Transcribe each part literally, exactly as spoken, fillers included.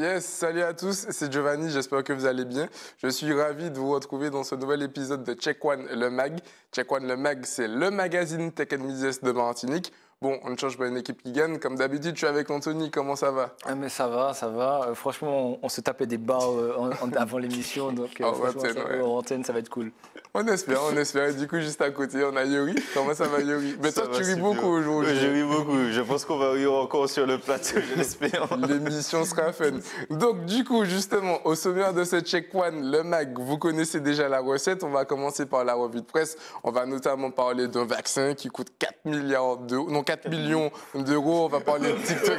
Yes, salut à tous, c'est Giovanni, j'espère que vous allez bien. Je suis ravi de vous retrouver dans ce nouvel épisode de Check One, le mag. Check One, le mag, c'est le magazine Tech and Business de Martinique. Bon, on ne change pas une équipe qui gagne. Comme d'habitude, je suis avec Anthony. Comment ça va? ah mais Ça va, ça va. Euh, franchement, on, on se tapait des barres euh, en, en, avant l'émission. Donc, euh, en antenne, ça, ouais. antenne, ça va être cool. On espère, on espère. Du coup, juste à côté, on a Yuri. Comment ça va, Yuri? Mais ça toi, va, tu ris beaucoup aujourd'hui. Je ris beaucoup. Je pense qu'on va rire encore sur le plateau, je l'espère. L'émission sera fun. Donc, du coup, justement, au sommaire de ce Check One, le mag, vous connaissez déjà la recette. On va commencer par la revue de presse. On va notamment parler d'un vaccin qui coûte quatre milliards d'euros. Non, quatre millions d'euros, on va parler de TikTok,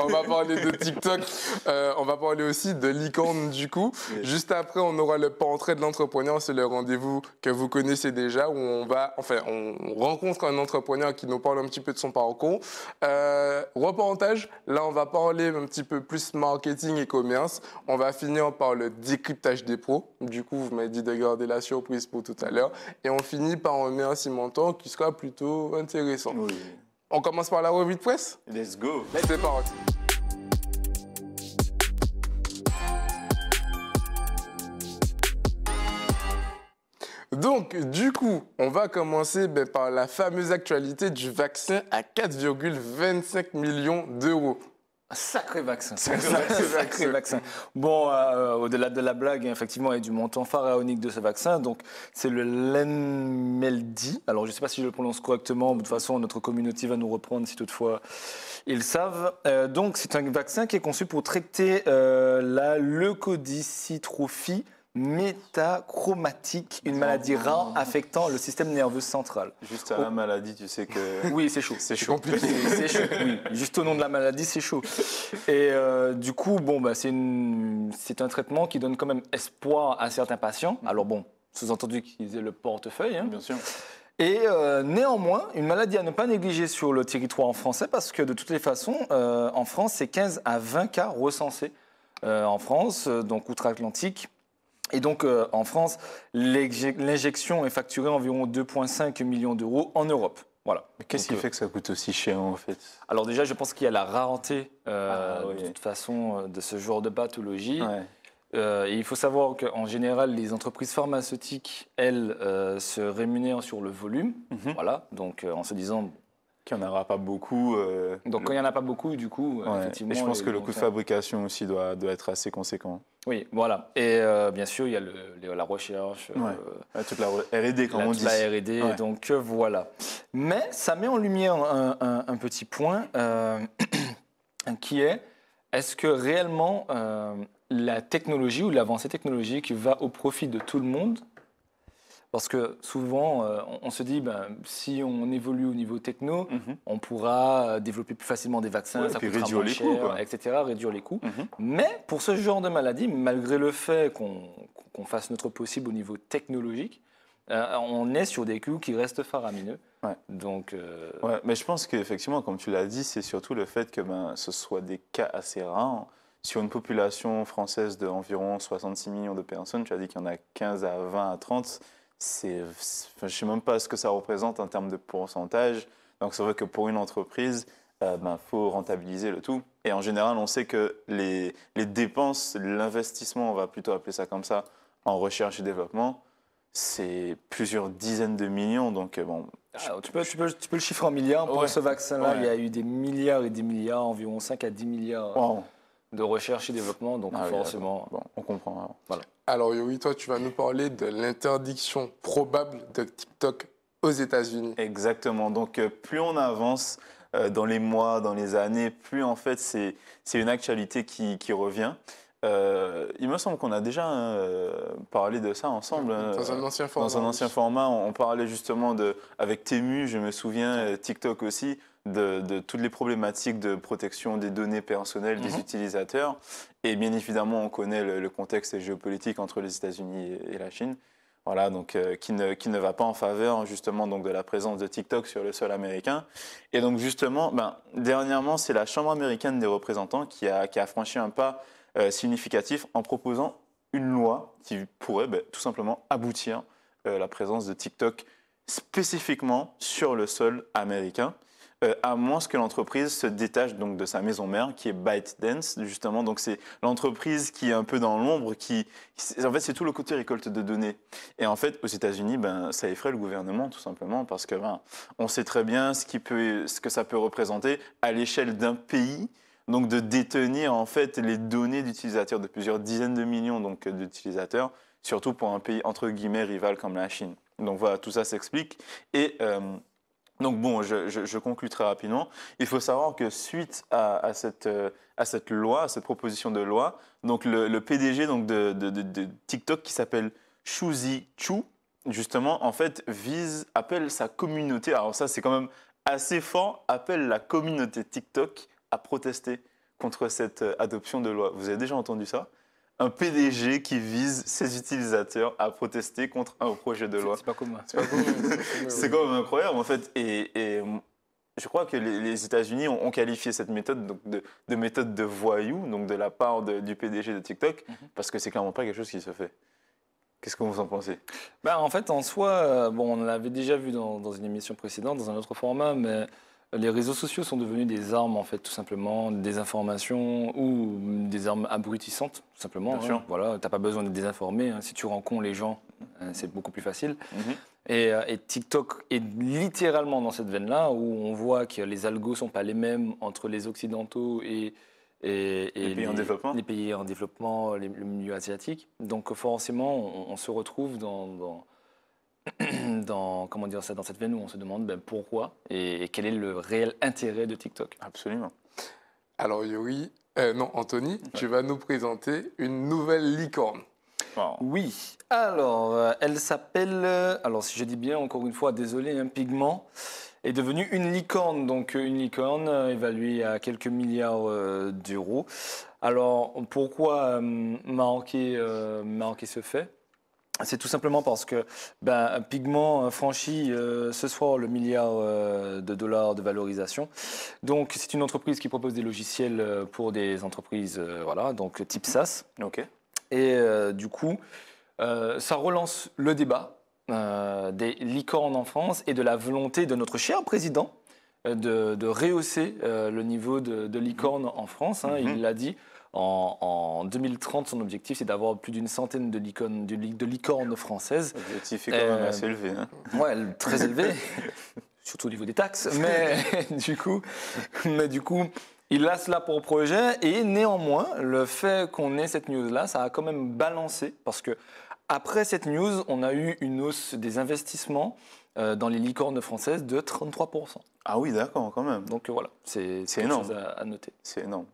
on va parler de TikTok, euh, on va parler aussi de licorne du coup. Juste après, on aura le portrait de l'entrepreneur, c'est le rendez-vous que vous connaissez déjà, où on va, enfin, on rencontre un entrepreneur qui nous parle un petit peu de son parcours. Euh, reportage, là on va parler un petit peu plus marketing et commerce, on va finir par le décryptage des pros, du coup vous m'avez dit de garder la surprise pour tout à l'heure, et on finit par un remerciement qui sera plutôt intéressant. Oui. On commence par la revue de presse? Let's go. C'est parti. Donc, du coup, on va commencer ben, par la fameuse actualité du vaccin à quatre virgule vingt-cinq millions d'euros. Un sacré vaccin. Sacré, sacré, sacré vaccin. Bon, euh, au-delà de la blague, effectivement, il y a du montant pharaonique de ce vaccin. Donc, c'est le Lenmeldi. Alors, je ne sais pas si je le prononce correctement. De toute façon, notre communauté va nous reprendre si toutefois ils savent. Euh, donc, c'est un vaccin qui est conçu pour traiter euh, la leucodystrophie métachromatique, une maladie rare affectant le système nerveux central. Juste à la maladie, tu sais que... Oui, c'est chaud. C'est chaud. C'est chaud, oui. Juste au nom de la maladie, c'est chaud. Et euh, du coup, bon, bah, c'est une... c'est un traitement qui donne quand même espoir à certains patients. Alors bon, sous-entendu qu'ils aient le portefeuille. Hein. Bien sûr. Et euh, néanmoins, une maladie à ne pas négliger sur le territoire français parce que de toutes les façons, euh, en France, c'est quinze à vingt cas recensés euh, en France, donc outre-Atlantique. Et donc, euh, en France, l'injection est facturée à environ deux virgule cinq millions d'euros en Europe. Voilà. Mais qu'est-ce qui euh... fait que ça coûte aussi cher, en fait? Alors déjà, je pense qu'il y a la rareté, euh, ah, oui. de toute façon, de ce genre de pathologie. Ouais. Euh, et il faut savoir qu'en général, les entreprises pharmaceutiques, elles, euh, se rémunèrent sur le volume. Mm-hmm. Voilà. Donc, euh, en se disant... qu'il n'y en aura pas beaucoup. Euh, Donc, le... quand il n'y en a pas beaucoup, du coup, ouais. effectivement... Et je pense que le coût de fabrication aussi doit, doit être assez conséquent. Oui, voilà. Et euh, bien sûr, il y a le, le, la recherche. Ouais. Euh, toute la R et D, comme on dit. La R et D, ouais. Donc euh, voilà. Mais ça met en lumière un, un, un petit point euh, qui est, est-ce que réellement euh, la technologie ou l'avancée technologique va au profit de tout le monde? Parce que souvent, euh, on se dit, ben, si on évolue au niveau techno, mm-hmm. on pourra développer plus facilement des vaccins, ouais, ça coûtera réduire moins les cher, coûts, et cetera, réduire les coûts. Mm-hmm. Mais pour ce genre de maladie, malgré le fait qu'on qu'on fasse notre possible au niveau technologique, euh, on est sur des coûts qui restent faramineux. Ouais. Donc, euh... ouais, mais je pense qu'effectivement, comme tu l'as dit, c'est surtout le fait que ben, ce soit des cas assez rares. Sur une population française d'environ soixante-six millions de personnes, tu as dit qu'il y en a quinze à vingt à trente. C'est, je ne sais même pas ce que ça représente en termes de pourcentage. Donc, c'est vrai que pour une entreprise, euh, ben, faut rentabiliser le tout. Et en général, on sait que les, les dépenses, l'investissement, on va plutôt appeler ça comme ça, en recherche et développement, c'est plusieurs dizaines de millions. Donc, bon, Alors, tu, peux, tu, peux, tu peux le chiffrer en milliards. Pour ouais. ce vaccin-là, ouais. il y a eu des milliards et des milliards, environ cinq à dix milliards wow. de recherche et développement. Donc, ah, forcément, oui, bon, on comprend. Alors, voilà. Alors Yuri, toi, tu vas nous parler de l'interdiction probable de TikTok aux États-Unis. Exactement. Donc, plus on avance euh, dans les mois, dans les années, plus en fait, c'est c'est une actualité qui, qui revient. Euh, il me semble qu'on a déjà euh, parlé de ça ensemble. Dans un ancien format. Dans un ancien format, on, on parlait justement de, avec Tému, je me souviens, TikTok aussi, de, de toutes les problématiques de protection des données personnelles des mm-hmm. utilisateurs. Et bien évidemment, on connaît le, le contexte géopolitique entre les États-Unis et, et la Chine, voilà, donc, euh, qui, ne, qui ne va pas en faveur justement donc, de la présence de TikTok sur le sol américain. Et donc justement, ben, dernièrement, c'est la Chambre américaine des représentants qui a, qui a franchi un pas euh, significatif en proposant une loi qui pourrait ben, tout simplement aboutir euh, la présence de TikTok spécifiquement sur le sol américain. euh, à moins que l'entreprise se détache donc de sa maison mère, qui est ByteDance, justement. Donc c'est l'entreprise qui est un peu dans l'ombre, qui, qui en fait c'est tout le côté récolte de données. Et en fait, aux États-Unis, ben ça effraie le gouvernement tout simplement parce que ben, on sait très bien ce qui peut, ce que ça peut représenter à l'échelle d'un pays. Donc de détenir en fait les données d'utilisateurs de plusieurs dizaines de millions donc d'utilisateurs, surtout pour un pays entre guillemets rival comme la Chine. Donc voilà, tout ça s'explique. Et euh, donc bon, je, je, je conclue très rapidement. Il faut savoir que suite à, à, cette, à cette loi, à cette proposition de loi, donc le, le P D G donc de, de, de, de TikTok qui s'appelle Shouzi Chou, justement en fait vise, appelle sa communauté. Alors ça c'est quand même assez fort, appelle la communauté TikTok à protester contre cette adoption de loi. Vous avez déjà entendu ça? Un P D G qui vise ses utilisateurs à protester contre un projet de loi. C'est pas commun. C'est quand même incroyable en fait. Et, et je crois que les, les États-Unis ont, ont qualifié cette méthode donc, de, de méthode de voyou, donc de la part de, du P D G de TikTok, mm-hmm. parce que c'est clairement pas quelque chose qui se fait. Qu'est-ce que vous en pensez? Bah, en fait, en soi, bon, on l'avait déjà vu dans, dans une émission précédente, dans un autre format, mais les réseaux sociaux sont devenus des armes, en fait, tout simplement, des informations ou des armes abrutissantes, tout simplement. Bien sûr. Voilà, t'as pas besoin de désinformer. Hein. Si tu rends con les gens, c'est beaucoup plus facile. Mm-hmm. et, et TikTok est littéralement dans cette veine-là où on voit que les algos sont pas les mêmes entre les occidentaux et, et, et les, pays les, en développement. les pays en développement, les, le milieu asiatique. Donc forcément, on, on se retrouve dans... dans Dans, comment dire ça, dans cette veine où on se demande ben, pourquoi et, et quel est le réel intérêt de TikTok. Absolument. Alors Yuri, euh, non Anthony, ouais. tu vas nous présenter une nouvelle licorne. Wow. Oui, alors euh, elle s'appelle, euh, alors si je dis bien encore une fois, désolé, hein, Pigment est devenue une licorne, donc une licorne euh, évaluée à quelques milliards euh, d'euros. Alors pourquoi euh, marquer, euh, marquer ce fait? C'est tout simplement parce que ben, Pigment franchit euh, ce soir le milliard euh, de dollars de valorisation. Donc c'est une entreprise qui propose des logiciels euh, pour des entreprises, euh, voilà, donc type SaaS. Okay. Et euh, du coup, euh, ça relance le débat euh, des licornes en France et de la volonté de notre cher président euh, de, de rehausser euh, le niveau de, de licorne en France. Hein, mm-hmm. Il l'a dit. En deux mille trente, son objectif, c'est d'avoir plus d'une centaine de licornes, de, de licornes françaises. L'objectif est quand euh, même assez élevé. Hein. Oui, très élevé, surtout au niveau des taxes. Mais, du coup, mais du coup, il a cela pour projet. Et néanmoins, le fait qu'on ait cette news-là, ça a quand même balancé. Parce qu'après cette news, on a eu une hausse des investissements euh, dans les licornes françaises de trente-trois pour cent. Ah oui, d'accord, quand même. Donc voilà, c'est quelque chose à, à noter. C'est énorme.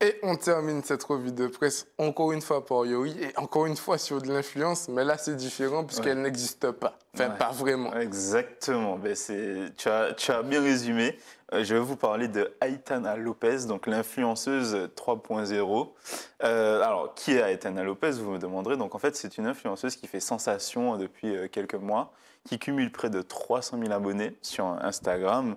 Et on termine cette revue de presse encore une fois par Yuri et encore une fois sur de l'influence, mais là c'est différent puisqu'elle ouais. n'existe pas, enfin ouais. pas vraiment. Exactement, ben, c'est... Tu, as, tu as bien résumé. Euh, je vais vous parler de Aitana Lopez, donc l'influenceuse trois point zéro. Euh, alors qui est Aitana Lopez, vous me demanderez. Donc en fait c'est une influenceuse qui fait sensation depuis euh, quelques mois, qui cumule près de trois cent mille abonnés sur Instagram.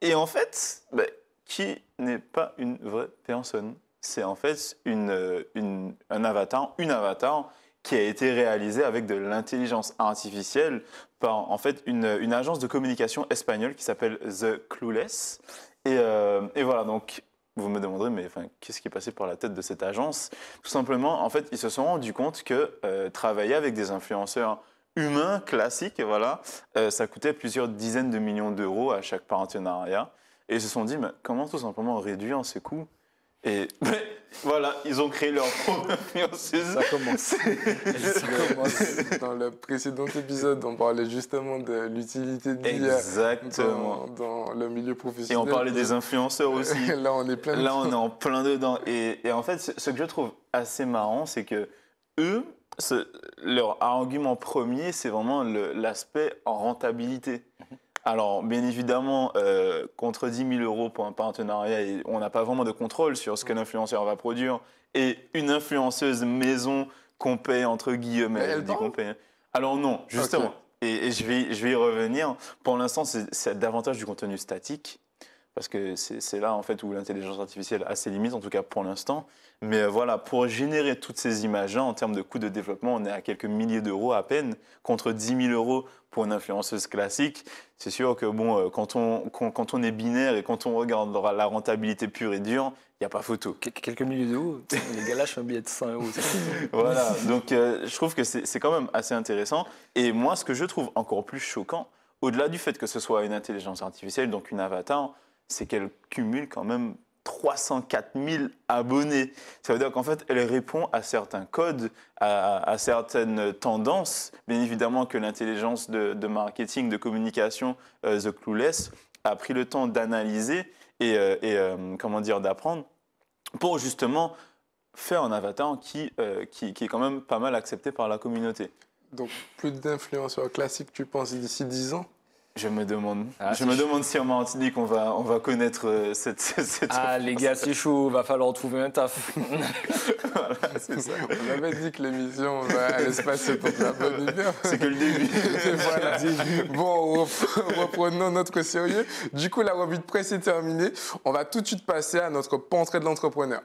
Et en fait... Ben, qui n'est pas une vraie personne. C'est en fait une, une, un avatar, une avatar qui a été réalisée avec de l'intelligence artificielle par en fait, une, une agence de communication espagnole qui s'appelle The Clueless. Et, euh, et voilà, donc vous me demanderez, mais enfin, qu'est-ce qui est passé par la tête de cette agence? Tout simplement, en fait, ils se sont rendus compte que euh, travailler avec des influenceurs humains classiques, voilà, euh, ça coûtait plusieurs dizaines de millions d'euros à chaque partenariat. Et ils se sont dit, mais comment tout simplement réduire ces coûts? Et voilà, ils ont créé leur propre influenceuse. Ça commence. Ça commence. Dans le précédent épisode, on parlait justement de l'utilité de l'I A. Exactement. Dans, dans le milieu professionnel. Et on parlait des influenceurs aussi. Là, on est plein dedans. Là, on est en plein dedans. Et, et en fait, ce que je trouve assez marrant, c'est que eux, ce, leur argument premier, c'est vraiment l'aspect en rentabilité. Alors, bien évidemment, euh, contre dix mille euros pour un partenariat, et on n'a pas vraiment de contrôle sur ce que l'influenceur va produire. Et une influenceuse maison qu'on paie, entre guillemets, elle je dis qu'on paie. Alors non, justement. Okay. Et, et je vais, je vais y revenir. Pour l'instant, c'est davantage du contenu statique. parce que c'est là en fait où l'intelligence artificielle a ses limites, en tout cas pour l'instant. Mais voilà, pour générer toutes ces images-là, en termes de coût de développement, on est à quelques milliers d'euros à peine, contre dix mille euros pour une influenceuse classique. C'est sûr que bon, quand on, quand, quand on est binaire et quand on regarde la rentabilité pure et dure, il n'y a pas photo. Quelques milliers d'euros, les gars lâchent un billet de cent euros. Voilà, donc euh, je trouve que c'est quand même assez intéressant. Et moi, ce que je trouve encore plus choquant, au-delà du fait que ce soit une intelligence artificielle, donc une avatar, c'est qu'elle cumule quand même trois cent quatre mille abonnés. Ça veut dire qu'en fait, elle répond à certains codes, à, à certaines tendances. Bien évidemment que l'intelligence de, de marketing, de communication, euh, The Clueless, a pris le temps d'analyser et, euh, et euh, comment dire, d'apprendre pour justement faire un avatar qui, euh, qui, qui est quand même pas mal accepté par la communauté. Donc, plus d'influenceurs classiques, tu penses, d'ici dix ans? Je me demande. Ah, je me chaud. demande si en Martinique on va, on va connaître euh, cette, cette. Ah offense. Les gars, c'est chaud, va falloir trouver un taf. Voilà, c'est ça. On avait dit que l'émission allait se passer pour la bonne humeur. C'est que le début. Voilà. Bon, reprenons notre sérieux. Du coup, la revue de presse est terminée. On va tout de suite passer à notre portrait de l'entrepreneur.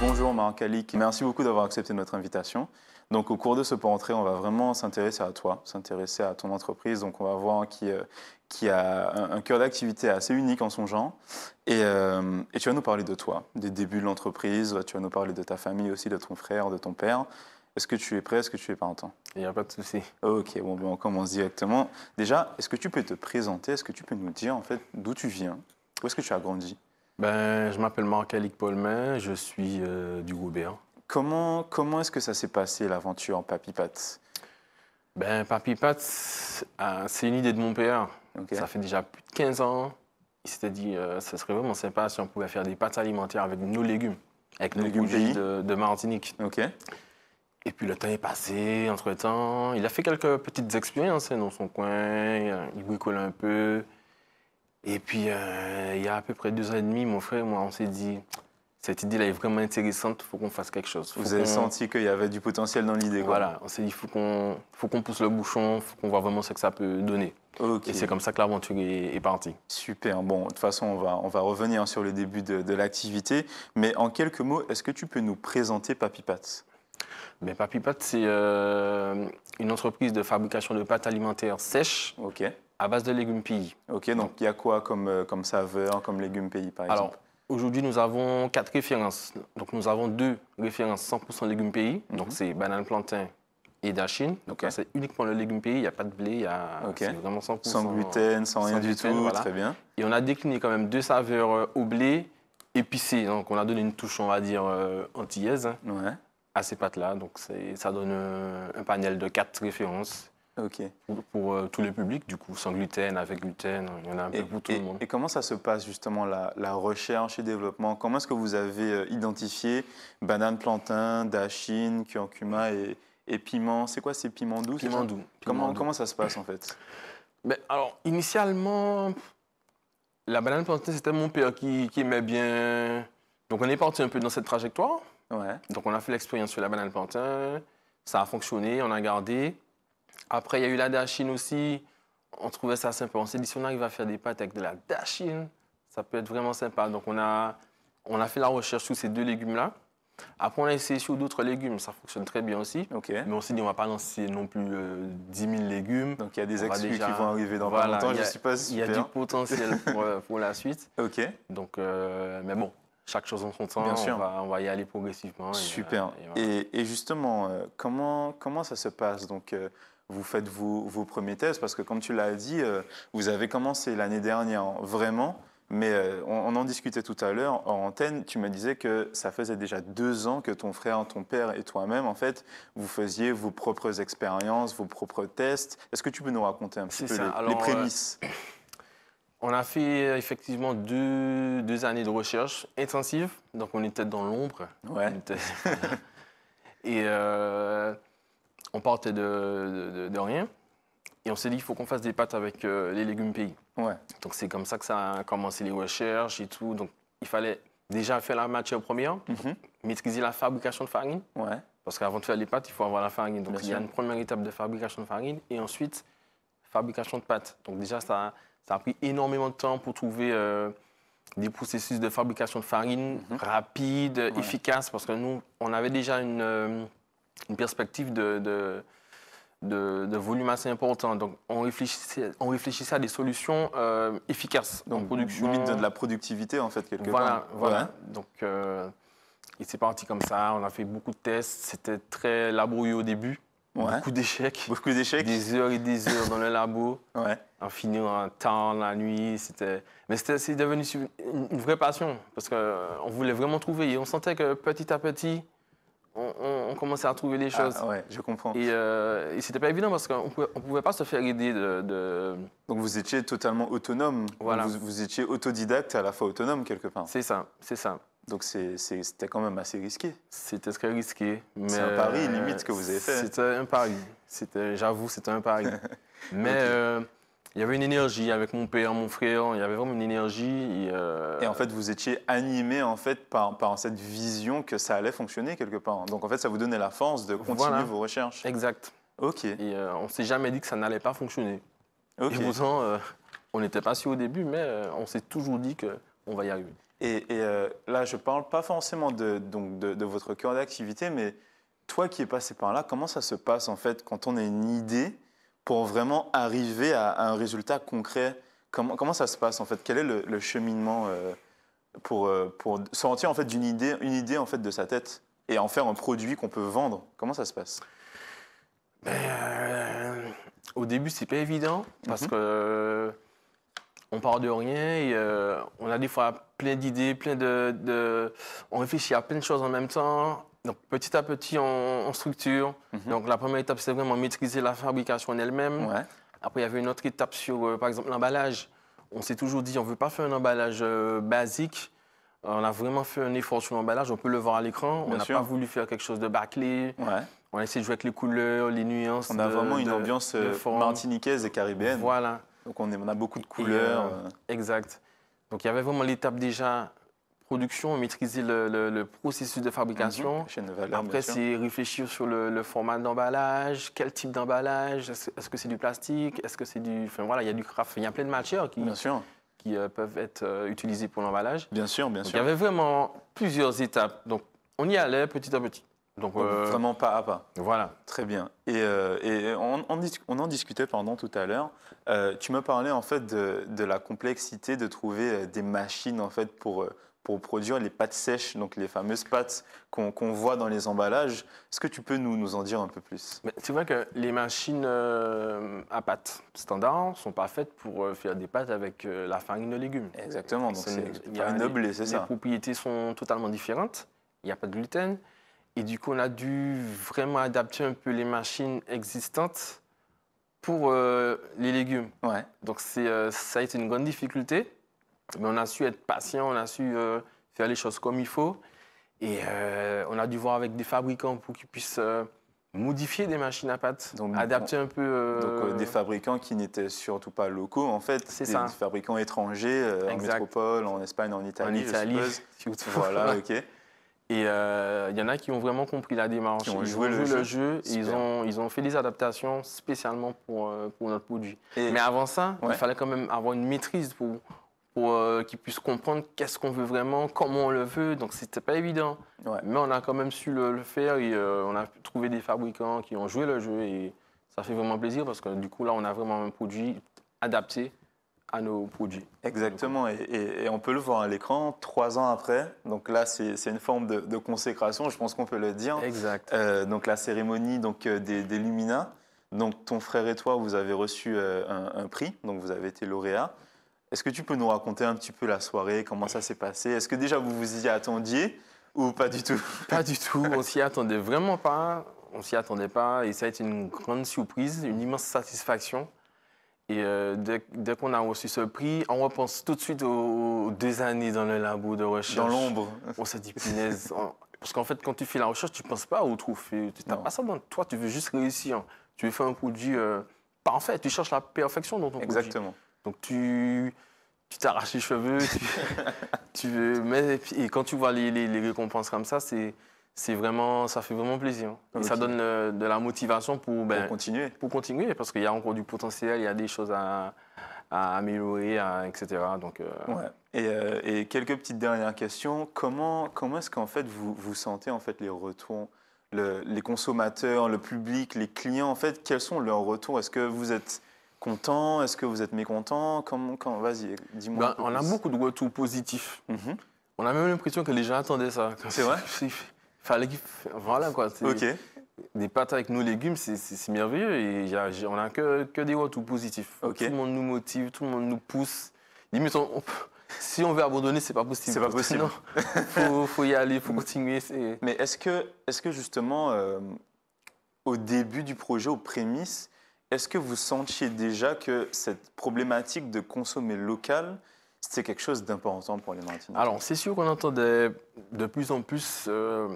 Bonjour Marc-Alik, merci beaucoup d'avoir accepté notre invitation. Donc au cours de ce portrait, on va vraiment s'intéresser à toi, s'intéresser à ton entreprise. Donc on va voir qui, euh, qui a un, un cœur d'activité assez unique en son genre. Et, euh, et tu vas nous parler de toi, des débuts de l'entreprise, tu vas nous parler de ta famille aussi, de ton frère, de ton père. Est-ce que tu es prêt, est-ce que tu es partant? Il n'y a pas de souci. Ok, bon, ben, on commence directement. Déjà, est-ce que tu peux te présenter? Est-ce que tu peux nous dire en fait d'où tu viens? Où est-ce que tu as grandi? Ben, je m'appelle Marc-Alik PAULMIN, je suis euh, du groupe Béant. Comment, comment est-ce que ça s'est passé, l'aventure Papy Pâtes? Ben, Papy Pâtes, euh, c'est une idée de mon père. Okay. Ça fait déjà plus de quinze ans. Il s'était dit euh, ce serait vraiment sympa si on pouvait faire des pâtes alimentaires avec nos légumes, avec nos légumes de, de Martinique. Okay. Et puis le temps est passé, entre-temps. Il a fait quelques petites expériences hein, dans son coin, il bricolait un peu. Et puis, euh, il y a à peu près deux ans et demi, mon frère et moi, on s'est dit, cette idée-là est vraiment intéressante, il faut qu'on fasse quelque chose. Faut Vous avez qu senti qu'il y avait du potentiel dans l'idée. Voilà, on s'est dit, il faut qu'on qu pousse le bouchon, il faut qu'on voit vraiment ce que ça peut donner. Okay. Et c'est comme ça que l'aventure est, est partie. Super, bon, de toute façon, on va, on va revenir sur le début de, de l'activité. Mais en quelques mots, est-ce que tu peux nous présenter Papy Pâtes? Ben, Papy Pâtes, c'est euh, une entreprise de fabrication de pâtes alimentaires sèches. OK. À base de légumes pays. OK, donc il y a quoi comme, euh, comme saveur, comme légumes pays, par exemple? Alors, aujourd'hui, nous avons quatre références. Donc, nous avons deux références cent pour cent légumes pays. Mm-hmm. Donc, c'est banane, plantain et dachine. Donc, okay. C'est uniquement le légume pays. Il n'y a pas de blé, il y a okay. C'est vraiment cent pour cent. Sans gluten, sans, sans rien du tout, voilà. Très bien. Et on a décliné quand même deux saveurs euh, au blé épicées. Donc, on a donné une touche, on va dire, euh, antillaise hein, ouais. à ces pâtes-là. Donc, ça donne euh, un panel de quatre références. Okay. Pour, pour euh, tous les publics, du coup, sans gluten, avec gluten, il y en a un et, peu pour tout et, le monde. Et comment ça se passe, justement, la, la recherche et développement? Comment est-ce que vous avez euh, identifié banane, plantain, dachine, curcuma et, et piment? C'est quoi ces piments doux? Piment doux. Comment, piment doux. Comment ça se passe, en fait? Ben, alors, initialement, la banane, plantain, c'était mon père qui, qui aimait bien. Donc, on est parti un peu dans cette trajectoire. Ouais. Donc, on a fait l'expérience sur la banane, plantain. Ça a fonctionné, on a gardé. Après, il y a eu la dachine aussi. On trouvait ça sympa. On s'est dit, si on arrive à faire des pâtes avec de la dachine, ça peut être vraiment sympa. Donc, on a, on a fait la recherche sur ces deux légumes-là. Après, on a essayé sur d'autres légumes. Ça fonctionne très bien aussi. Okay. Mais on s'est dit, on ne va pas lancer non plus euh, dix mille légumes. Donc, il y a des exclus déjà... qui vont arriver dans voilà, pas longtemps. A, je suis pas sûr. Il y a du potentiel pour, euh, pour la suite. Okay. Donc, euh, mais bon. Chaque chose en son temps, Bien sûr. On, va, on va y aller progressivement. Super. Et, voilà. et, et justement, euh, comment, comment ça se passe? Donc, euh, vous faites vos, vos premiers tests parce que, comme tu l'as dit, euh, vous avez commencé l'année dernière, vraiment. Mais euh, on, on en discutait tout à l'heure, en antenne, tu me disais que ça faisait déjà deux ans que ton frère, ton père et toi-même, en fait, vous faisiez vos propres expériences, vos propres tests. Est-ce que tu peux nous raconter un petit peu les, Alors, les prémices euh... On a fait effectivement deux, deux années de recherche intensive, donc on était dans l'ombre. Ouais. Était... et euh, on partait de, de, de rien et on s'est dit qu'il faut qu'on fasse des pâtes avec euh, les légumes pays. Ouais. Donc c'est comme ça que ça a commencé les recherches et tout. Donc il fallait déjà faire la matière première, mm-hmm. maîtriser la fabrication de farine. Ouais. Parce qu'avant de faire les pâtes, il faut avoir la farine. Donc, Bien il y a sûr. une première étape de fabrication de farine et ensuite, fabrication de pâtes. Donc déjà, ça, ça a pris énormément de temps pour trouver euh, des processus de fabrication de farine mm-hmm. rapides, ouais. efficaces. Parce que nous, on avait déjà une, euh, une perspective de, de, de, de volume assez important. Donc, on réfléchissait, on réfléchissait à des solutions euh, efficaces. Donc, production... limite de la productivité, en fait, quelque voilà, part. Voilà, voilà. Donc... Euh, Et c'est parti comme ça, on a fait beaucoup de tests, c'était très laborieux au début, ouais. beaucoup d'échecs. Beaucoup d'échecs. Des heures et des heures dans le labo, ouais. en finir en temps, la nuit, c'était... Mais c'est devenu une vraie passion, parce qu'on voulait vraiment trouver, et on sentait que petit à petit, on, on, on commençait à trouver les choses. Ah ouais, je comprends. Et, euh, et c'était pas évident, parce qu'on pouvait, on pouvait pas se faire aider de... de... Donc vous étiez totalement autonome, voilà. vous, vous étiez autodidacte et à la fois autonome quelque part. C'est ça, c'est ça. Donc c'était quand même assez risqué. C'était très risqué. C'est un pari limite que vous avez fait. C'était un pari. J'avoue, c'était un pari. Mais okay. euh, il y avait une énergie avec mon père, mon frère. Il y avait vraiment une énergie. Et, euh... et en fait, vous étiez animé en fait, par, par cette vision que ça allait fonctionner quelque part. Donc en fait, ça vous donnait la force de continuer voilà. vos recherches. Exact. Ok. Et euh, on ne s'est jamais dit que ça n'allait pas fonctionner. Okay. Et pourtant, euh, on n'était pas sûr au début, mais euh, on s'est toujours dit qu'on va y arriver. Et, et euh, là, je ne parle pas forcément de, donc de, de votre cœur d'activité, mais toi qui es passé par là, comment ça se passe en fait quand on a une idée pour vraiment arriver à, à un résultat concret? Comment, comment ça se passe en fait? Quel est le, le cheminement euh, pour, pour sortir en fait d'une idée, une idée en fait de sa tête et en faire un produit qu'on peut vendre? Comment ça se passe? euh, Au début, c'est pas évident parce mm-hmm. que... On part de rien et euh, on a des fois plein d'idées, plein de, de... On réfléchit à plein de choses en même temps. Donc, petit à petit, on, on structure. Mm-hmm. Donc, la première étape, c'est vraiment maîtriser la fabrication en elle-même. Ouais. Après, il y avait une autre étape sur, euh, par exemple, l'emballage. On s'est toujours dit, on ne veut pas faire un emballage euh, basique. On a vraiment fait un effort sur l'emballage. On peut le voir à l'écran. On n'a pas voulu faire quelque chose de bâclé. Ouais. On a essayé de jouer avec les couleurs, les nuances. On a de, vraiment une de, ambiance de martiniquaise et caribéenne. Voilà. Donc, on, est, on a beaucoup de couleurs. Euh, exact. Donc, il y avait vraiment l'étape déjà production, maîtriser le, le, le processus de fabrication. Mmh, chaîne de valeur, Après, c'est réfléchir sur le, le format d'emballage, quel type d'emballage, est-ce est-ce que c'est du plastique, est-ce que c'est du... Enfin, voilà, il y a du craft, il y a plein de matières qui, bien sûr. qui euh, peuvent être euh, utilisées pour l'emballage. Bien sûr, bien sûr. Donc, il y avait vraiment plusieurs étapes. Donc, on y allait petit à petit. Donc, Donc euh, vraiment pas à pas. Voilà. Très bien. Et, euh, et on, on, on en discutait pardon, tout à l'heure. Euh, tu me parlais en fait de, de la complexité de trouver des machines en fait pour, pour produire les pâtes sèches, donc les fameuses pâtes qu'on qu'on voit dans les emballages. Est-ce que tu peux nous, nous en dire un peu plus? C'est vrai que les machines euh, à pâtes standard ne sont pas faites pour euh, faire des pâtes avec euh, la farine de légumes. Exactement. Donc c'est une farine noble, c'est ça. Les propriétés sont totalement différentes. Il n'y a pas de gluten. Et du coup, on a dû vraiment adapter un peu les machines existantes pour euh, les légumes. Ouais. Donc, euh, ça a été une grande difficulté. Mais on a su être patient, on a su euh, faire les choses comme il faut. Et euh, on a dû voir avec des fabricants pour qu'ils puissent euh, modifier des machines à pâtes, donc, adapter on, un peu... Euh, donc, euh, des fabricants qui n'étaient surtout pas locaux, en fait. C'est ça. Des fabricants étrangers, euh, en métropole, en Espagne, en Italie, en Italie, je suppose. Voilà, OK. Et il euh, y en a qui ont vraiment compris la démarche, qui ont ils joué ont le joué jeu, le jeu et ils, ont, ils ont fait des adaptations spécialement pour, euh, pour notre produit. Et mais avant ça, ouais. il fallait quand même avoir une maîtrise pour, pour euh, qu'ils puissent comprendre qu'est-ce qu'on veut vraiment, comment on le veut. Donc, c'était pas évident. Ouais. Mais on a quand même su le, le faire et euh, on a trouvé des fabricants qui ont joué le jeu. Et ça fait vraiment plaisir parce que du coup, là, on a vraiment un produit adapté à nos produits. Exactement, et, et, et on peut le voir à l'écran trois ans après. Donc là, c'est une forme de, de consécration, je pense qu'on peut le dire. Exact. Euh, donc la cérémonie donc, euh, des, des Lumina. Donc ton frère et toi, vous avez reçu euh, un, un prix, donc vous avez été lauréat. Est-ce que tu peux nous raconter un petit peu la soirée, comment ça s'est passé? Est-ce que déjà vous vous y attendiez ou pas du tout? Pas du tout, on s'y attendait vraiment pas. On s'y attendait pas et ça a été une grande surprise, une immense satisfaction. Et euh, dès, dès qu'on a reçu ce prix, on repense tout de suite aux, aux deux années dans le labo de recherche. Dans l'ombre. On s'est dit, punaise. On... Parce qu'en fait, quand tu fais la recherche, tu ne penses pas au trophée. Tu n'as pas ça dans toi, tu veux juste réussir. Tu veux faire un produit euh, parfait. Tu cherches la perfection dans ton Exactement. produit. Exactement. Donc, tu tu t'arraches les cheveux. Tu, tu veux... Mais, et quand tu vois les, les, les récompenses comme ça, c'est c'est vraiment, ça fait vraiment plaisir. Okay. Et ça donne le, de la motivation pour, ben, pour continuer. Pour continuer, parce qu'il y a encore du potentiel, il y a des choses à, à améliorer, à, et cetera. Donc, euh... ouais. et, euh, et quelques petites dernières questions. Comment, comment est-ce qu'en fait vous, vous sentez en fait les retours, le, les consommateurs, le public, les clients en fait, quels sont leurs retours? Est-ce que vous êtes content? Est-ce que vous êtes mécontent? Comment, quand, vas-y, dis-moi. Ben, on a beaucoup de retours positifs. Mm-hmm. On a même l'impression que les gens attendaient ça. C'est vrai. Fallait voilà quoi. Okay. Des pâtes avec nos légumes, c'est merveilleux et y a, y a, on n'a que, que des retours positifs. Okay. Tout le monde nous motive, tout le monde nous pousse. Limite, on, on, si on veut abandonner, c'est pas possible. C'est pas possible. Il faut, faut y aller, il faut continuer. Est... Mais est-ce que, est-ce que justement, euh, au début du projet, aux prémices, est-ce que vous sentiez déjà que cette problématique de consommer local, c'était quelque chose d'important pour les Martiniquais? Alors, c'est sûr qu'on entend de, de plus en plus euh,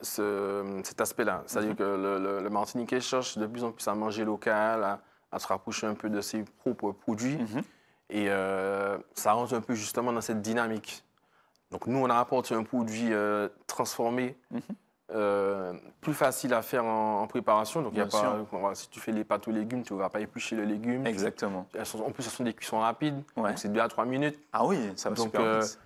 ce, cet aspect-là. C'est-à-dire mm-hmm. que le, le, le Martiniquais cherche de plus en plus à manger local, à, à se rapprocher un peu de ses propres produits. Mm-hmm. Et euh, ça rentre un peu justement dans cette dynamique. Donc, nous, on a apporté un produit euh, transformé, mm-hmm. euh, plus facile à faire en, en préparation. Donc, y a pas, si tu fais les pâtes aux légumes, tu ne vas pas éplucher le légume. Exactement. Elles sont, en plus, ce sont des cuissons rapides. Ouais. Donc, c'est deux à trois minutes. Ah oui, ça va donc, super euh, vite.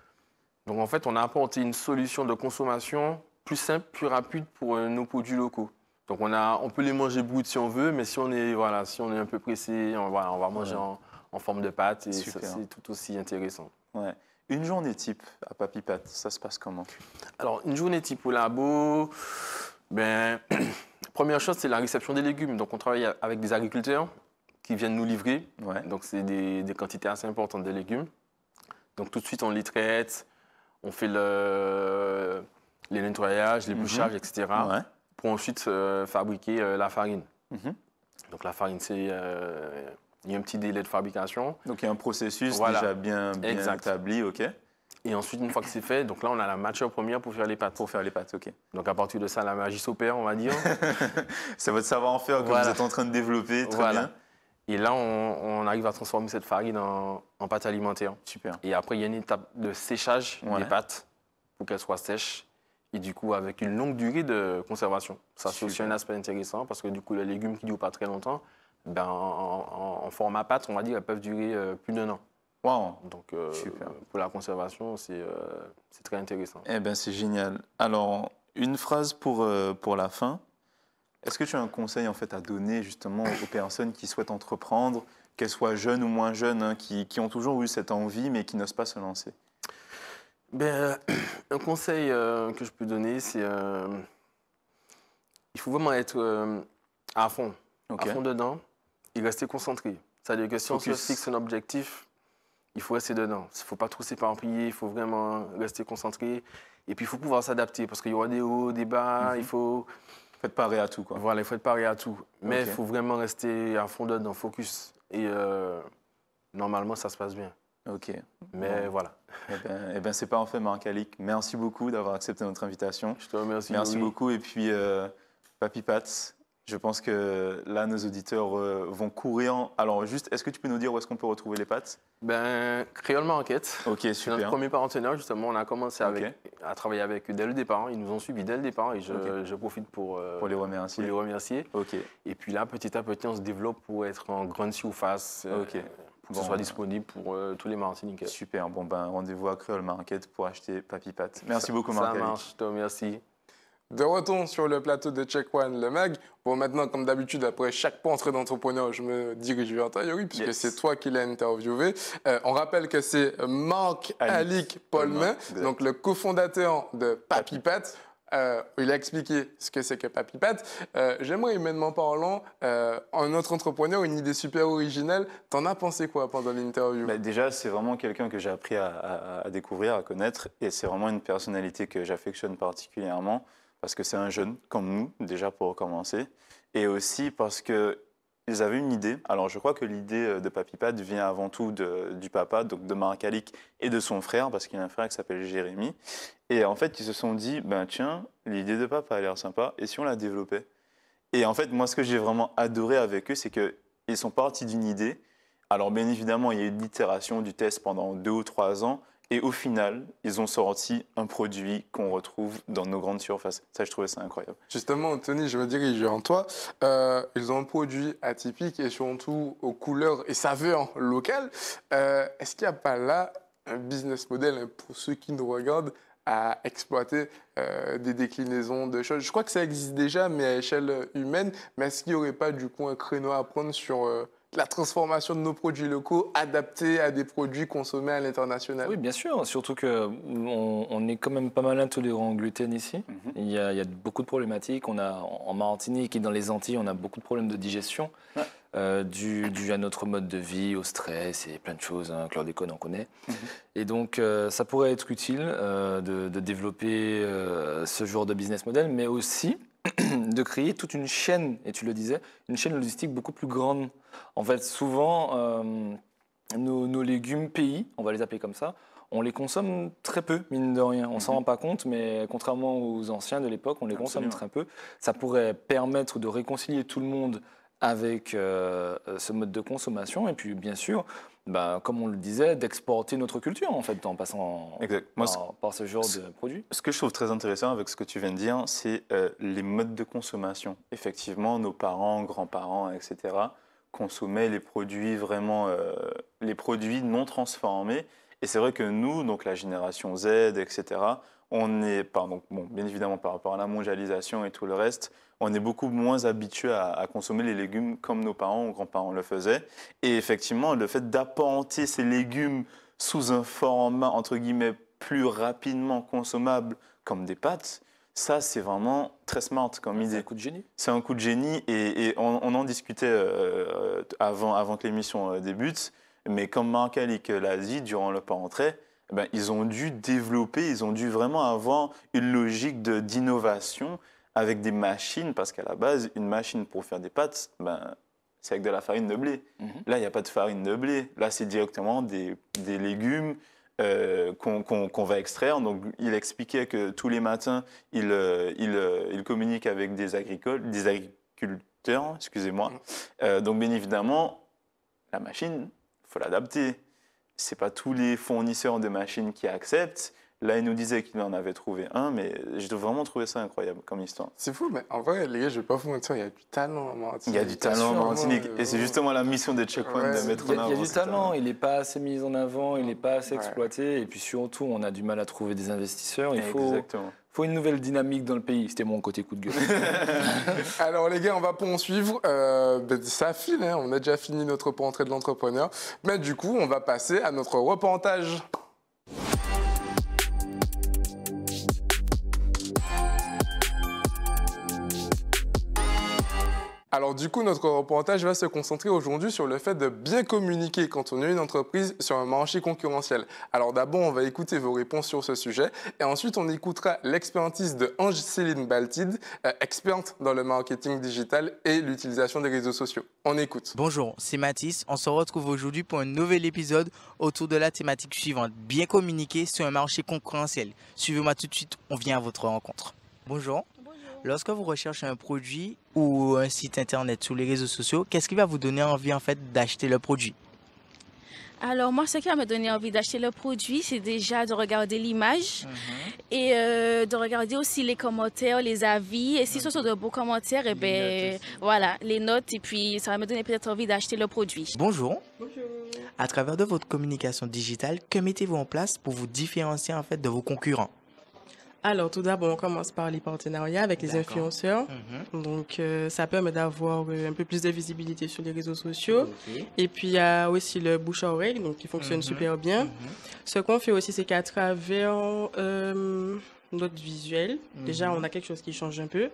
Donc, en fait, on a apporté une solution de consommation plus simple, plus rapide pour euh, nos produits locaux. Donc, on, a, on peut les manger bruts si on veut, mais si on est, voilà, si on est un peu pressé, on, voilà, on va manger ouais. en, en forme de pâte et c'est tout aussi intéressant. Ouais. Une journée type à Papy Pâtes, ça se passe comment? Alors, une journée type au labo, ben, première chose, c'est la réception des légumes. Donc, on travaille avec des agriculteurs qui viennent nous livrer. Ouais. Donc, c'est des, des quantités assez importantes de légumes. Donc, tout de suite, on les traite, on fait le... les nettoyages, les bouchages, mm-hmm. et cetera, ouais. pour ensuite euh, fabriquer euh, la farine. Mm-hmm. Donc la farine, c'est euh, il y a un petit délai de fabrication. Donc il y a un processus voilà. déjà bien, bien établi, ok. Et ensuite, une fois que c'est fait, donc là, on a la matière première pour faire les pâtes. Pour faire les pâtes, ok. Donc à partir de ça, la magie s'opère, on va dire. C'est votre savoir-en-faire que voilà. vous êtes en train de développer, très voilà. bien. Et là, on, on arrive à transformer cette farine en, en pâte alimentaire. Super. Et après, il y a une étape de séchage ouais. des pâtes pour qu'elles soient sèches. Et du coup, avec une longue durée de conservation. Ça, c'est aussi un aspect intéressant parce que du coup, les légumes qui ne durent pas très longtemps, ben, en, en, en format pâte, on va dire, elles peuvent durer euh, plus d'un an. Wow. Donc, euh, pour la conservation, c'est euh, très intéressant. Eh bien, c'est génial. Alors, une phrase pour, euh, pour la fin. Est-ce que tu as un conseil en fait, à donner justement aux personnes qui souhaitent entreprendre, qu'elles soient jeunes ou moins jeunes, hein, qui, qui ont toujours eu cette envie mais qui n'osent pas se lancer? Ben, un conseil euh, que je peux donner, c'est euh, il faut vraiment être euh, à fond, okay. à fond dedans et rester concentré. C'est-à-dire que si Focus. on se fixe un objectif, il faut rester dedans. Il ne faut pas trop s'éparpiller, il faut vraiment rester concentré. Et puis, il faut pouvoir s'adapter parce qu'il y aura des hauts, des bas, mm-hmm. il faut... Il faut être paré à tout, quoi. Voilà, il faut être paré à tout. Mais okay. il faut vraiment rester à fond dedans, focus. Et euh, normalement, ça se passe bien. Ok. Mais bon. voilà. Eh bien, ben, c'est parfait, Marc-Alik. Merci beaucoup d'avoir accepté notre invitation. Je te remercie. Merci Yuri. beaucoup. Et puis, euh, Papy Pâtes, je pense que là, nos auditeurs euh, vont courir. En... Alors, juste, est-ce que tu peux nous dire où est-ce qu'on peut retrouver les pâtes? Ben, Creole Market. Ok, super. C'est notre premier partenaire, justement. On a commencé avec, okay. à travailler avec eux dès le départ. Ils nous ont suivis dès le départ et je, okay. je profite pour, euh, pour les remercier. Pour les remercier. Okay. Et puis là, petit à petit, on se développe pour être en grande surface. Ok. Euh, Que bon, ce soit disponible pour euh, tous les Martiniquais. Super. Bon, ben, rendez-vous à Creole Market pour acheter Papy Pâtes. Merci ça, beaucoup, Marc-Alik. Ça marche, toi, merci. De retour sur le plateau de Check One, le mag. Bon, maintenant, comme d'habitude, après chaque rentrée d'entrepreneur, je me dirige vers toi, Yuri, puisque yes. c'est toi qui l'as interviewé. Euh, on rappelle que c'est Marc-Alik Paulmin, donc le cofondateur de Papy Pâtes. Euh, il a expliqué ce que c'est que Papy Pâtes. Euh, J'aimerais, humainement parlant, euh, un autre entrepreneur, une idée super originale. T'en as pensé quoi pendant l'interview? Bah, déjà, c'est vraiment quelqu'un que j'ai appris à, à, à découvrir, à connaître. Et c'est vraiment une personnalité que j'affectionne particulièrement parce que c'est un jeune comme nous, déjà pour commencer. Et aussi parce qu'ils avaient une idée. Alors, je crois que l'idée de Papy Pâtes vient avant tout de, du papa, donc de Marc-Alik et de son frère, parce qu'il a un frère qui s'appelle Jérémy. Et en fait, ils se sont dit, ben tiens, l'idée de papa a l'air sympa, et si on la développait? Et en fait, moi, ce que j'ai vraiment adoré avec eux, c'est qu'ils sont partis d'une idée. Alors, bien évidemment, il y a eu de l'itération, du test pendant deux ou trois ans, Et au final, ils ont sorti un produit qu'on retrouve dans nos grandes surfaces. Ça, je trouvais ça incroyable. Justement, Anthony, je me dirige en toi. Euh, ils ont un produit atypique et surtout aux couleurs et saveurs locales. Euh, Est-ce qu'il n'y a pas là un business model pour ceux qui nous regardent à exploiter euh, des déclinaisons de choses? Je crois que ça existe déjà, mais à échelle humaine. Mais est-ce qu'il n'y aurait pas du coup un créneau à prendre sur euh, la transformation de nos produits locaux adaptés à des produits consommés à l'international? Oui, bien sûr. Surtout qu'on on est quand même pas mal intolérant au gluten ici. Mm-hmm. il, y a, il y a beaucoup de problématiques. On a, en Martinique et dans les Antilles, on a beaucoup de problèmes de digestion. Ouais. Euh, dû, dû à notre mode de vie, au stress et plein de choses, hein, chlordécone on connaît. Mmh. Et donc euh, ça pourrait être utile euh, de, de développer euh, ce genre de business model, mais aussi de créer toute une chaîne, et tu le disais, une chaîne logistique beaucoup plus grande. En fait, souvent, euh, nos, nos légumes pays, on va les appeler comme ça, on les consomme très peu, mine de rien. On ne s'en rend pas compte, mais contrairement aux anciens de l'époque, on les Absolument. consomme très peu. Ça pourrait permettre de réconcilier tout le monde avec euh, ce mode de consommation et puis bien sûr, bah, comme on le disait, d'exporter notre culture en fait en passant exact. Par, Moi, par ce genre ce, de produit. Ce que je trouve très intéressant avec ce que tu viens de dire, c'est euh, les modes de consommation. Effectivement, nos parents, grands-parents, et cetera consommaient les produits vraiment, euh, les produits non transformés. Et c'est vrai que nous, donc la génération Z, et cetera, on est, pardon, bon, bien évidemment par rapport à la mondialisation et tout le reste, on est beaucoup moins habitué à, à consommer les légumes comme nos parents ou grands-parents le faisaient. Et effectivement, le fait d'apporter ces légumes sous un format, entre guillemets, plus rapidement consommable, comme des pâtes, ça, c'est vraiment très smart comme idée. C'est un coup de génie. C'est un coup de génie. Et, et on, on en discutait euh, avant, avant que l'émission débute. Mais comme Marc-Alik l'a dit, durant le pas entrée, eh ben, ils ont dû développer, ils ont dû vraiment avoir une logique d'innovation avec des machines, parce qu'à la base, une machine pour faire des pâtes, ben, c'est avec de la farine de blé. Mmh. Là, il n'y a pas de farine de blé. Là, c'est directement des, des légumes euh, qu'on qu'on, qu'on va extraire. Donc, il expliquait que tous les matins, il, euh, il, euh, il communique avec des, agricole, des agriculteurs. Excusez-moi. Euh, donc, bien évidemment, la machine, il faut l'adapter. Ce n'est pas tous les fournisseurs de machines qui acceptent. Là, il nous disait qu'il en avait trouvé un, mais j'ai vraiment trouvé ça incroyable comme histoire. C'est fou, mais en vrai, les gars, je ne vais pas vous mentir, il y a du talent en Martinique. Il y a du talent en Martinique, et c'est justement la mission des Check One de mettre en avant. Il y a du talent, il n'est pas assez mis en avant, il n'est pas assez exploité, et puis surtout, on a du mal à trouver des investisseurs. Il faut, faut une nouvelle dynamique dans le pays. C'était mon côté coup de gueule. Alors, les gars, on va poursuivre. Euh, ben, ça file, hein. On a déjà fini notre rentrée de l'entrepreneur, mais du coup, on va passer à notre reportage. Alors du coup, notre reportage va se concentrer aujourd'hui sur le fait de bien communiquer quand on est une entreprise sur un marché concurrentiel. Alors d'abord, on va écouter vos réponses sur ce sujet et ensuite on écoutera l'expertise de Ange-Céline Baltid, experte dans le marketing digital et l'utilisation des réseaux sociaux. On écoute. Bonjour, c'est Mathis. On se retrouve aujourd'hui pour un nouvel épisode autour de la thématique suivante, bien communiquer sur un marché concurrentiel. Suivez-moi tout de suite, on vient à votre rencontre. Bonjour. Lorsque vous recherchez un produit ou un site internet sur les réseaux sociaux, qu'est-ce qui va vous donner envie en fait d'acheter le produit? Alors moi, ce qui va me donner envie d'acheter le produit, c'est déjà de regarder l'image mm-hmm. et euh, de regarder aussi les commentaires, les avis. Et si mm-hmm. ce sont de beaux commentaires, et eh ben voilà, les notes. Et puis ça va me donner peut-être envie d'acheter le produit. Bonjour. Bonjour. À travers de votre communication digitale, que mettez-vous en place pour vous différencier en fait de vos concurrents? Alors, tout d'abord, on commence par les partenariats avec les influenceurs. Mm-hmm. Donc, euh, ça permet d'avoir euh, un peu plus de visibilité sur les réseaux sociaux. Okay. Et puis, il y a aussi le bouche à oreille, donc qui fonctionne mm-hmm. super bien. Mm-hmm. Ce qu'on fait aussi, c'est qu'à travers euh, notre visuel, mm-hmm. déjà, on a quelque chose qui change un peu.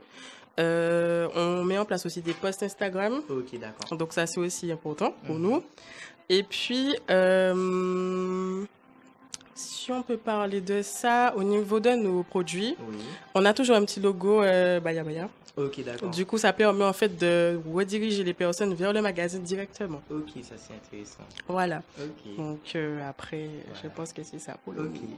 Euh, on met en place aussi des posts Instagram. Ok, d'accord. Donc, ça, c'est aussi important pour mm-hmm. nous. Et puis... Euh, si on peut parler de ça, au niveau de nos produits, oui. on a toujours un petit logo euh, Baya Baya. Ok, d'accord. Du coup, ça permet en fait de rediriger les personnes vers le magasin directement. Ok, ça c'est intéressant. Voilà. Okay. Donc euh, après, voilà. je pense que c'est ça pour le okay. moment.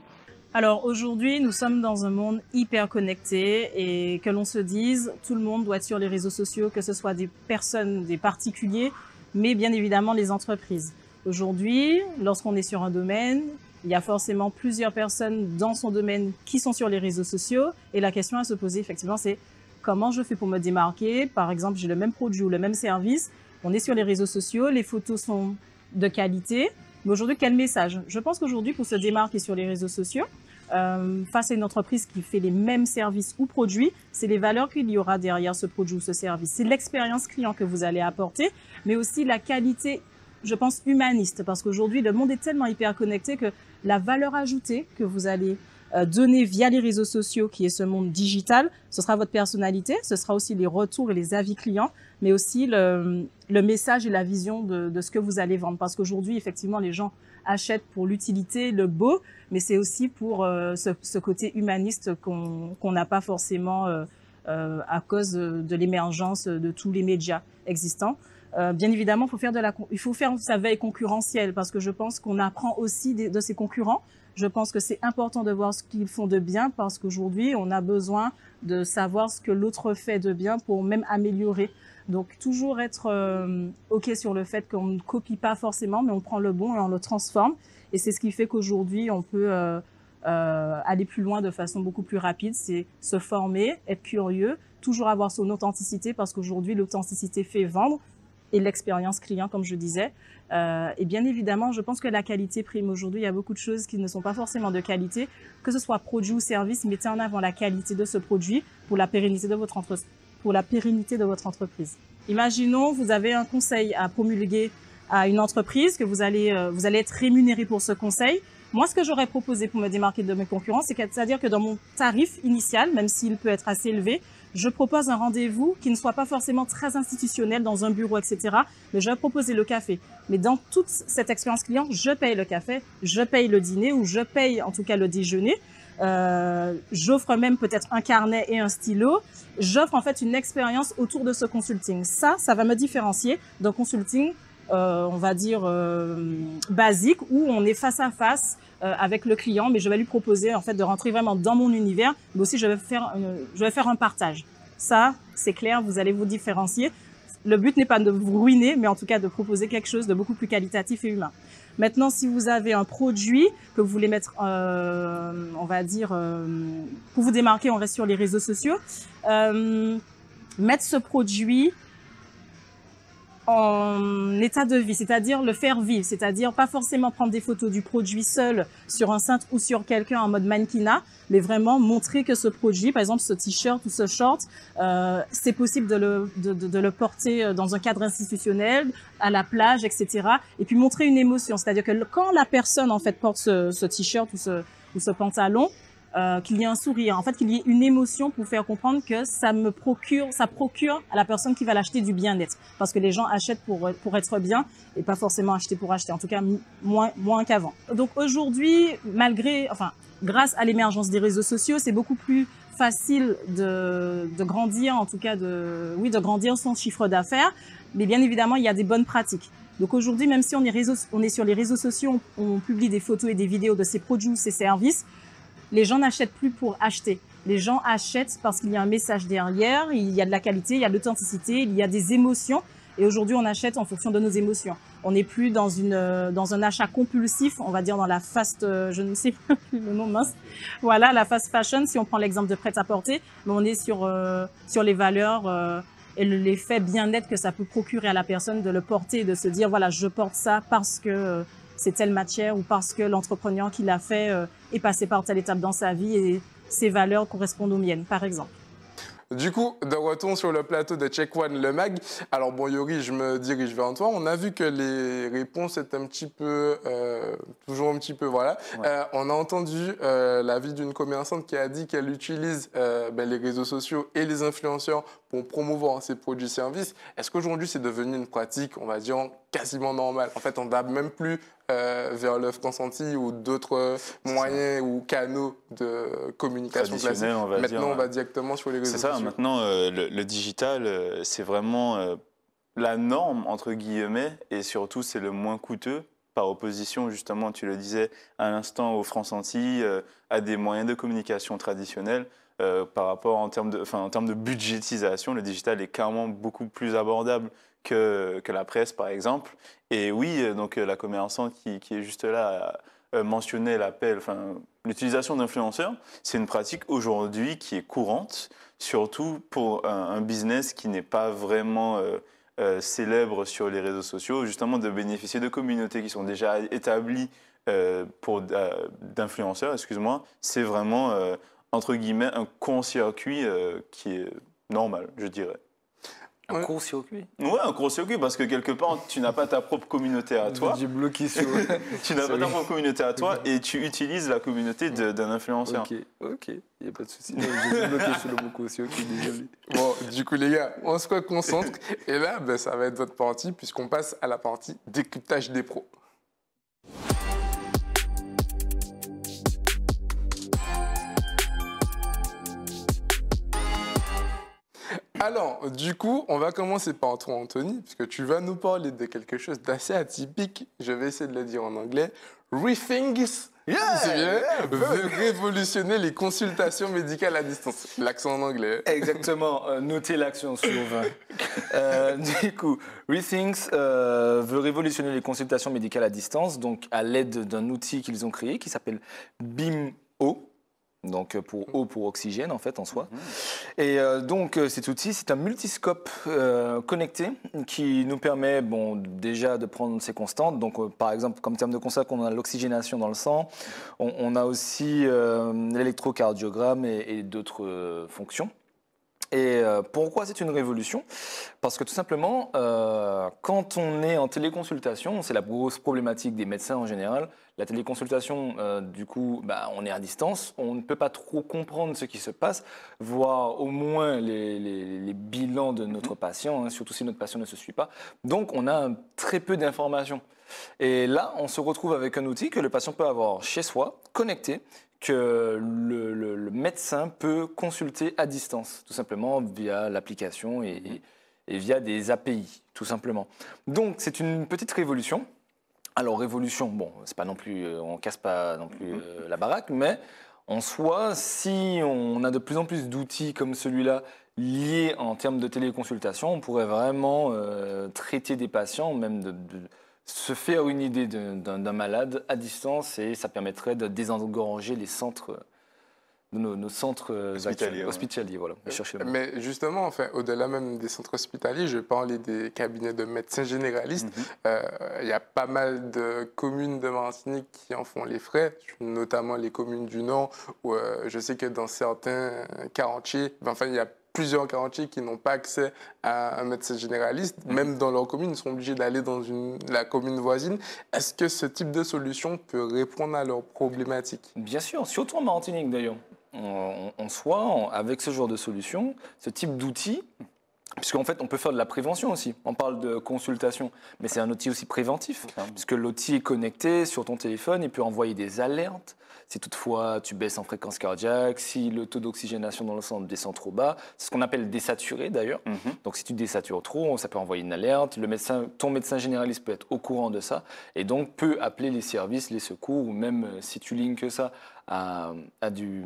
Alors aujourd'hui, nous sommes dans un monde hyper connecté et que l'on se dise, tout le monde doit être sur les réseaux sociaux, que ce soit des personnes, des particuliers, mais bien évidemment les entreprises. Aujourd'hui, lorsqu'on est sur un domaine, Il y a forcément plusieurs personnes dans son domaine qui sont sur les réseaux sociaux. Et la question à se poser, effectivement, c'est comment je fais pour me démarquer? Par exemple, j'ai le même produit ou le même service. On est sur les réseaux sociaux, les photos sont de qualité. Mais aujourd'hui, quel message? Je pense qu'aujourd'hui, pour se démarquer sur les réseaux sociaux, euh, face à une entreprise qui fait les mêmes services ou produits, c'est les valeurs qu'il y aura derrière ce produit ou ce service. C'est l'expérience client que vous allez apporter, mais aussi la qualité, je pense, humaniste. Parce qu'aujourd'hui, le monde est tellement hyper connecté que la valeur ajoutée que vous allez euh, donner via les réseaux sociaux, qui est ce monde digital, ce sera votre personnalité, ce sera aussi les retours et les avis clients, mais aussi le, le message et la vision de, de ce que vous allez vendre. Parce qu'aujourd'hui, effectivement, les gens achètent pour l'utilité, le beau, mais c'est aussi pour euh, ce, ce côté humaniste qu'on qu'on n'a pas forcément euh, euh, à cause de, de l'émergence de tous les médias existants. Euh, bien évidemment, faut faire de la, il faut faire sa veille concurrentielle, parce que je pense qu'on apprend aussi des, de ses concurrents. Je pense que c'est important de voir ce qu'ils font de bien, parce qu'aujourd'hui, on a besoin de savoir ce que l'autre fait de bien pour même améliorer. Donc, toujours être euh, OK sur le fait qu'on ne copie pas forcément, mais on prend le bon et on le transforme. Et c'est ce qui fait qu'aujourd'hui, on peut euh, euh, aller plus loin de façon beaucoup plus rapide. C'est se former, être curieux, toujours avoir son authenticité, parce qu'aujourd'hui, l'authenticité fait vendre. Et l'expérience client, comme je disais. Euh, et bien évidemment, je pense que la qualité prime aujourd'hui. Il y a beaucoup de choses qui ne sont pas forcément de qualité. Que ce soit produit ou service, mettez en avant la qualité de ce produit pour la pérennité de votre, entre... pour la pérennité de votre entreprise. Imaginons, vous avez un conseil à promulguer à une entreprise, que vous allez, euh, vous allez être rémunéré pour ce conseil. Moi, ce que j'aurais proposé pour me démarquer de mes concurrents, c'est-à-dire que dans mon tarif initial, même s'il peut être assez élevé, je propose un rendez-vous qui ne soit pas forcément très institutionnel dans un bureau, et cetera. Mais je vais proposer le café. Mais dans toute cette expérience client, je paye le café, je paye le dîner ou je paye en tout cas le déjeuner. Euh, j'offre même peut-être un carnet et un stylo. J'offre en fait une expérience autour de ce consulting. Ça, ça va me différencier d'un consulting Euh, on va dire, euh, basique, où on est face à face euh, avec le client, mais je vais lui proposer en fait de rentrer vraiment dans mon univers, mais aussi je vais faire, euh, je vais faire un partage. Ça, c'est clair, vous allez vous différencier. Le but n'est pas de vous ruiner, mais en tout cas de proposer quelque chose de beaucoup plus qualitatif et humain. Maintenant, si vous avez un produit que vous voulez mettre, euh, on va dire, euh, pour vous démarquer, on reste sur les réseaux sociaux, euh, mettre ce produit en état de vie, c'est-à-dire le faire vivre, c'est-à-dire pas forcément prendre des photos du produit seul sur un cintre ou sur quelqu'un en mode mannequinat, mais vraiment montrer que ce produit, par exemple ce t-shirt ou ce short, euh, c'est possible de le, de, de, de le porter dans un cadre institutionnel, à la plage, et cetera. Et puis montrer une émotion, c'est-à-dire que quand la personne en fait porte ce, ce t-shirt ou ce, ou ce pantalon, Euh, qu'il y ait un sourire, en fait qu'il y ait une émotion pour faire comprendre que ça me procure, ça procure à la personne qui va l'acheter du bien-être, parce que les gens achètent pour pour être bien et pas forcément acheter pour acheter, en tout cas moins moins qu'avant. Donc aujourd'hui, malgré, enfin grâce à l'émergence des réseaux sociaux, c'est beaucoup plus facile de de grandir, en tout cas de oui de grandir son chiffre d'affaires, mais bien évidemment il y a des bonnes pratiques. Donc aujourd'hui, même si on est réseau, on est sur les réseaux sociaux, on, on publie des photos et des vidéos de ses produits ou ses services. Les gens n'achètent plus pour acheter. Les gens achètent parce qu'il y a un message derrière, il y a de la qualité, il y a de l'authenticité, il y a des émotions. Et aujourd'hui, on achète en fonction de nos émotions. On n'est plus dans une dans un achat compulsif, on va dire dans la fast, je ne sais plus le nom, mince. Voilà, la fast fashion, si on prend l'exemple de prêt-à-porter, mais on est sur euh, sur les valeurs euh, et l'effet bien-être que ça peut procurer à la personne de le porter, de se dire voilà, je porte ça parce que euh, c'est telle matière ou parce que l'entrepreneur qui l'a fait euh, est passé par telle étape dans sa vie et ses valeurs correspondent aux miennes, par exemple. Du coup, de retour sur le plateau de Check One, le mag. Alors bon, Yuri, je me dirige vers toi. On a vu que les réponses étaient un petit peu, euh, toujours un petit peu, voilà. Ouais. Euh, on a entendu euh, l'avis d'une commerçante qui a dit qu'elle utilise euh, ben, les réseaux sociaux et les influenceurs pour promouvoir ses produits et services. Est-ce qu'aujourd'hui, c'est devenu une pratique, on va dire, quasiment normale? En fait, on n'a même plus euh, vers l'œuf consenti ou d'autres moyens ou canaux de communication classique. On va maintenant, dire, on va directement sur les réseaux sociaux. Maintenant, euh, le, le digital, euh, c'est vraiment euh, la norme, entre guillemets, et surtout, c'est le moins coûteux, par opposition, justement, tu le disais à l'instant, aux francs sentis, euh, à des moyens de communication traditionnels. Euh, par rapport, en termes de, enfin, en termes de budgétisation, le digital est clairement beaucoup plus abordable que, que la presse, par exemple. Et oui, donc la commerçante qui, qui est juste là euh, mentionnait l'appel, enfin, l'utilisation d'influenceurs, c'est une pratique aujourd'hui qui est courante, surtout pour un, un business qui n'est pas vraiment euh, euh, célèbre sur les réseaux sociaux, justement de bénéficier de communautés qui sont déjà établies euh, pour euh, d'influenceurs, excuse-moi, c'est vraiment, euh, entre guillemets, un court-circuit euh, qui est normal, je dirais. Un court-circuit ? Ouais, un court-circuit, parce que quelque part, tu n'as pas ta propre communauté à toi. J'ai bloqué sur... tu n'as pas ta propre communauté à toi et tu utilises la communauté d'un influenceur. Ok, ok, il n'y a pas de souci. J'ai bloqué sur le mot court-circuit, désolé. Bon, du coup, les gars, on se concentre. Et là, ben, ça va être votre partie, puisqu'on passe à la partie décryptage des pros. Alors, du coup, on va commencer par toi, Anthony, puisque tu vas nous parler de quelque chose d'assez atypique. Je vais essayer de le dire en anglais. Rethinks, yeah, c'est bien, yeah, veut révolutionner les consultations médicales à distance. L'accent en anglais. Exactement. Euh, notez l'accent sur vingt. euh, du coup, Rethinks euh, veut révolutionner les consultations médicales à distance, donc à l'aide d'un outil qu'ils ont créé qui s'appelle Beam-O. Donc pour eau, pour oxygène en fait en soi. Mmh. Et euh, donc cet outil, c'est un multiscope euh, connecté qui nous permet bon, déjà de prendre ces constantes. Donc euh, par exemple, comme terme de constat, on a l'oxygénation dans le sang, on, on a aussi euh, l'électrocardiogramme et, et d'autres euh, fonctions. Et euh, pourquoi c'est une révolution? Parce que tout simplement, euh, quand on est en téléconsultation, c'est la grosse problématique des médecins en général, la téléconsultation, euh, du coup, bah, on est à distance, on ne peut pas trop comprendre ce qui se passe, voire au moins les, les, les bilans de notre patient, hein, surtout si notre patient ne se suit pas. Donc, on a très peu d'informations. Et là, on se retrouve avec un outil que le patient peut avoir chez soi, connecté, que le, le, le médecin peut consulter à distance, tout simplement via l'application et, et, et via des A P I, tout simplement. Donc, c'est une petite révolution. Alors, révolution, bon, c'est pas non plus, on ne casse pas non plus euh, la baraque, mais en soi, si on a de plus en plus d'outils comme celui-là liés en termes de téléconsultation, on pourrait vraiment euh, traiter des patients, même de... de se faire une idée d'un malade à distance et ça permettrait de désengorger les centres, nos, nos centres hospitaliers. hospitaliers ouais. Voilà, euh, mais justement, enfin, au-delà même des centres hospitaliers, je parlais des cabinets de médecins généralistes. Il mm-hmm. euh, y a pas mal de communes de Martinique qui en font les frais, notamment les communes du Nord, où euh, je sais que dans certains quartiers, enfin, il y a plusieurs quartiers qui n'ont pas accès à un médecin généraliste, même dans leur commune, ils sont obligés d'aller dans une, la commune voisine. Est-ce que ce type de solution peut répondre à leurs problématiques? Bien sûr, surtout en Martinique d'ailleurs. En, en soi, en, avec ce genre de solution, ce type d'outil, puisqu'en fait on peut faire de la prévention aussi. On parle de consultation, mais c'est un outil aussi préventif, okay, puisque l'outil est connecté sur ton téléphone, il peut envoyer des alertes. Si toutefois tu baisses en fréquence cardiaque, si le taux d'oxygénation dans le sang descend trop bas, c'est ce qu'on appelle désaturer d'ailleurs. Mm-hmm. Donc si tu désatures trop, ça peut envoyer une alerte. Le médecin, ton médecin généraliste peut être au courant de ça et donc peut appeler les services, les secours ou même si tu linkes ça à, à, du,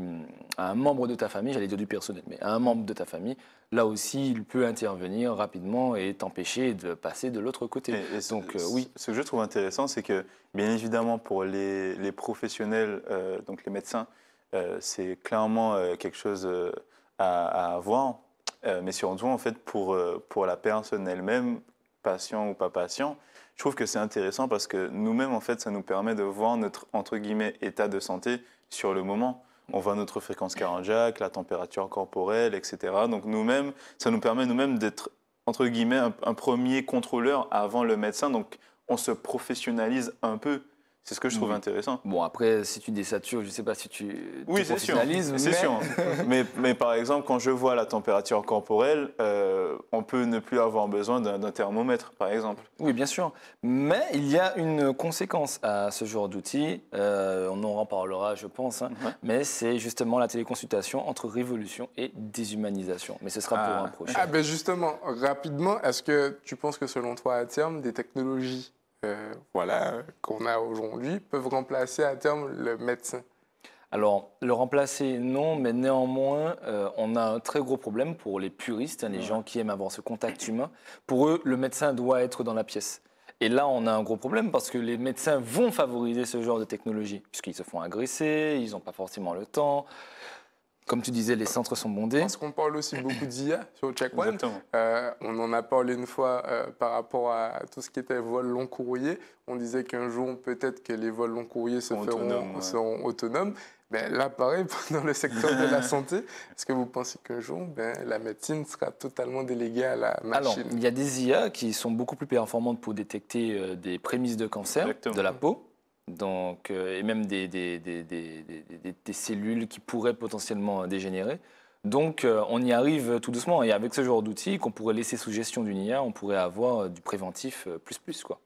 à un membre de ta famille, j'allais dire du personnel, mais à un membre de ta famille, là aussi il peut intervenir rapidement et t'empêcher de passer de l'autre côté. Et, et donc, euh, oui. Ce que je trouve intéressant, c'est que bien évidemment pour les, les professionnels, euh, donc les médecins, euh, c'est clairement euh, quelque chose euh, à, à avoir, euh, mais surtout en fait pour, euh, pour la personne elle-même, patient ou pas patient, je trouve que c'est intéressant parce que nous-mêmes en fait ça nous permet de voir notre entre guillemets état de santé sur le moment. On voit notre fréquence cardiaque, la température corporelle, et cetera. Donc nous-mêmes, ça nous permet nous-mêmes d'être entre guillemets un, un premier contrôleur avant le médecin, donc on se professionnalise un peu. C'est ce que je trouve mmh. intéressant. Bon, après, si tu désatures, je ne sais pas si tu... Oui, c'est sûr. Mais... sûr. mais, mais par exemple, quand je vois la température corporelle, euh, on peut ne plus avoir besoin d'un thermomètre, par exemple. Oui, bien sûr. Mais il y a une conséquence à ce genre d'outil. Euh, on en reparlera, je pense. Hein. Mmh. Mais c'est justement la téléconsultation entre révolution et déshumanisation. Mais ce sera ah. pour un prochain. Ah, ben justement, rapidement, est-ce que tu penses que selon toi, à terme, des technologies Euh, voilà, qu'on a aujourd'hui, peuvent remplacer à terme le médecin? Alors, le remplacer, non, mais néanmoins, euh, on a un très gros problème pour les puristes, hein, les ouais. gens qui aiment avoir ce contact humain. Pour eux, le médecin doit être dans la pièce. Et là, on a un gros problème parce que les médecins vont favoriser ce genre de technologie puisqu'ils se font agresser, ils n'ont pas forcément le temps. Comme tu disais, les centres sont bondés. Parce qu'on parle aussi beaucoup d'I A sur Check One. Euh, on en a parlé une fois euh, par rapport à tout ce qui était vol long courrier. On disait qu'un jour, peut-être que les vols long courrier se feront autonomes, ouais. seront autonomes. Ben, là, pareil, dans le secteur de la santé, est-ce que vous pensez qu'un jour, ben, la médecine sera totalement déléguée à la machine? Alors, il y a des I A qui sont beaucoup plus performantes pour détecter euh, des prémices de cancer, Exactement. de la peau, donc, euh, et même des, des, des, des, des, des, des cellules qui pourraient potentiellement dégénérer. Donc, euh, on y arrive tout doucement. Et avec ce genre d'outils qu'on pourrait laisser sous gestion d'une I A, on pourrait avoir du préventif euh, plus plus, quoi.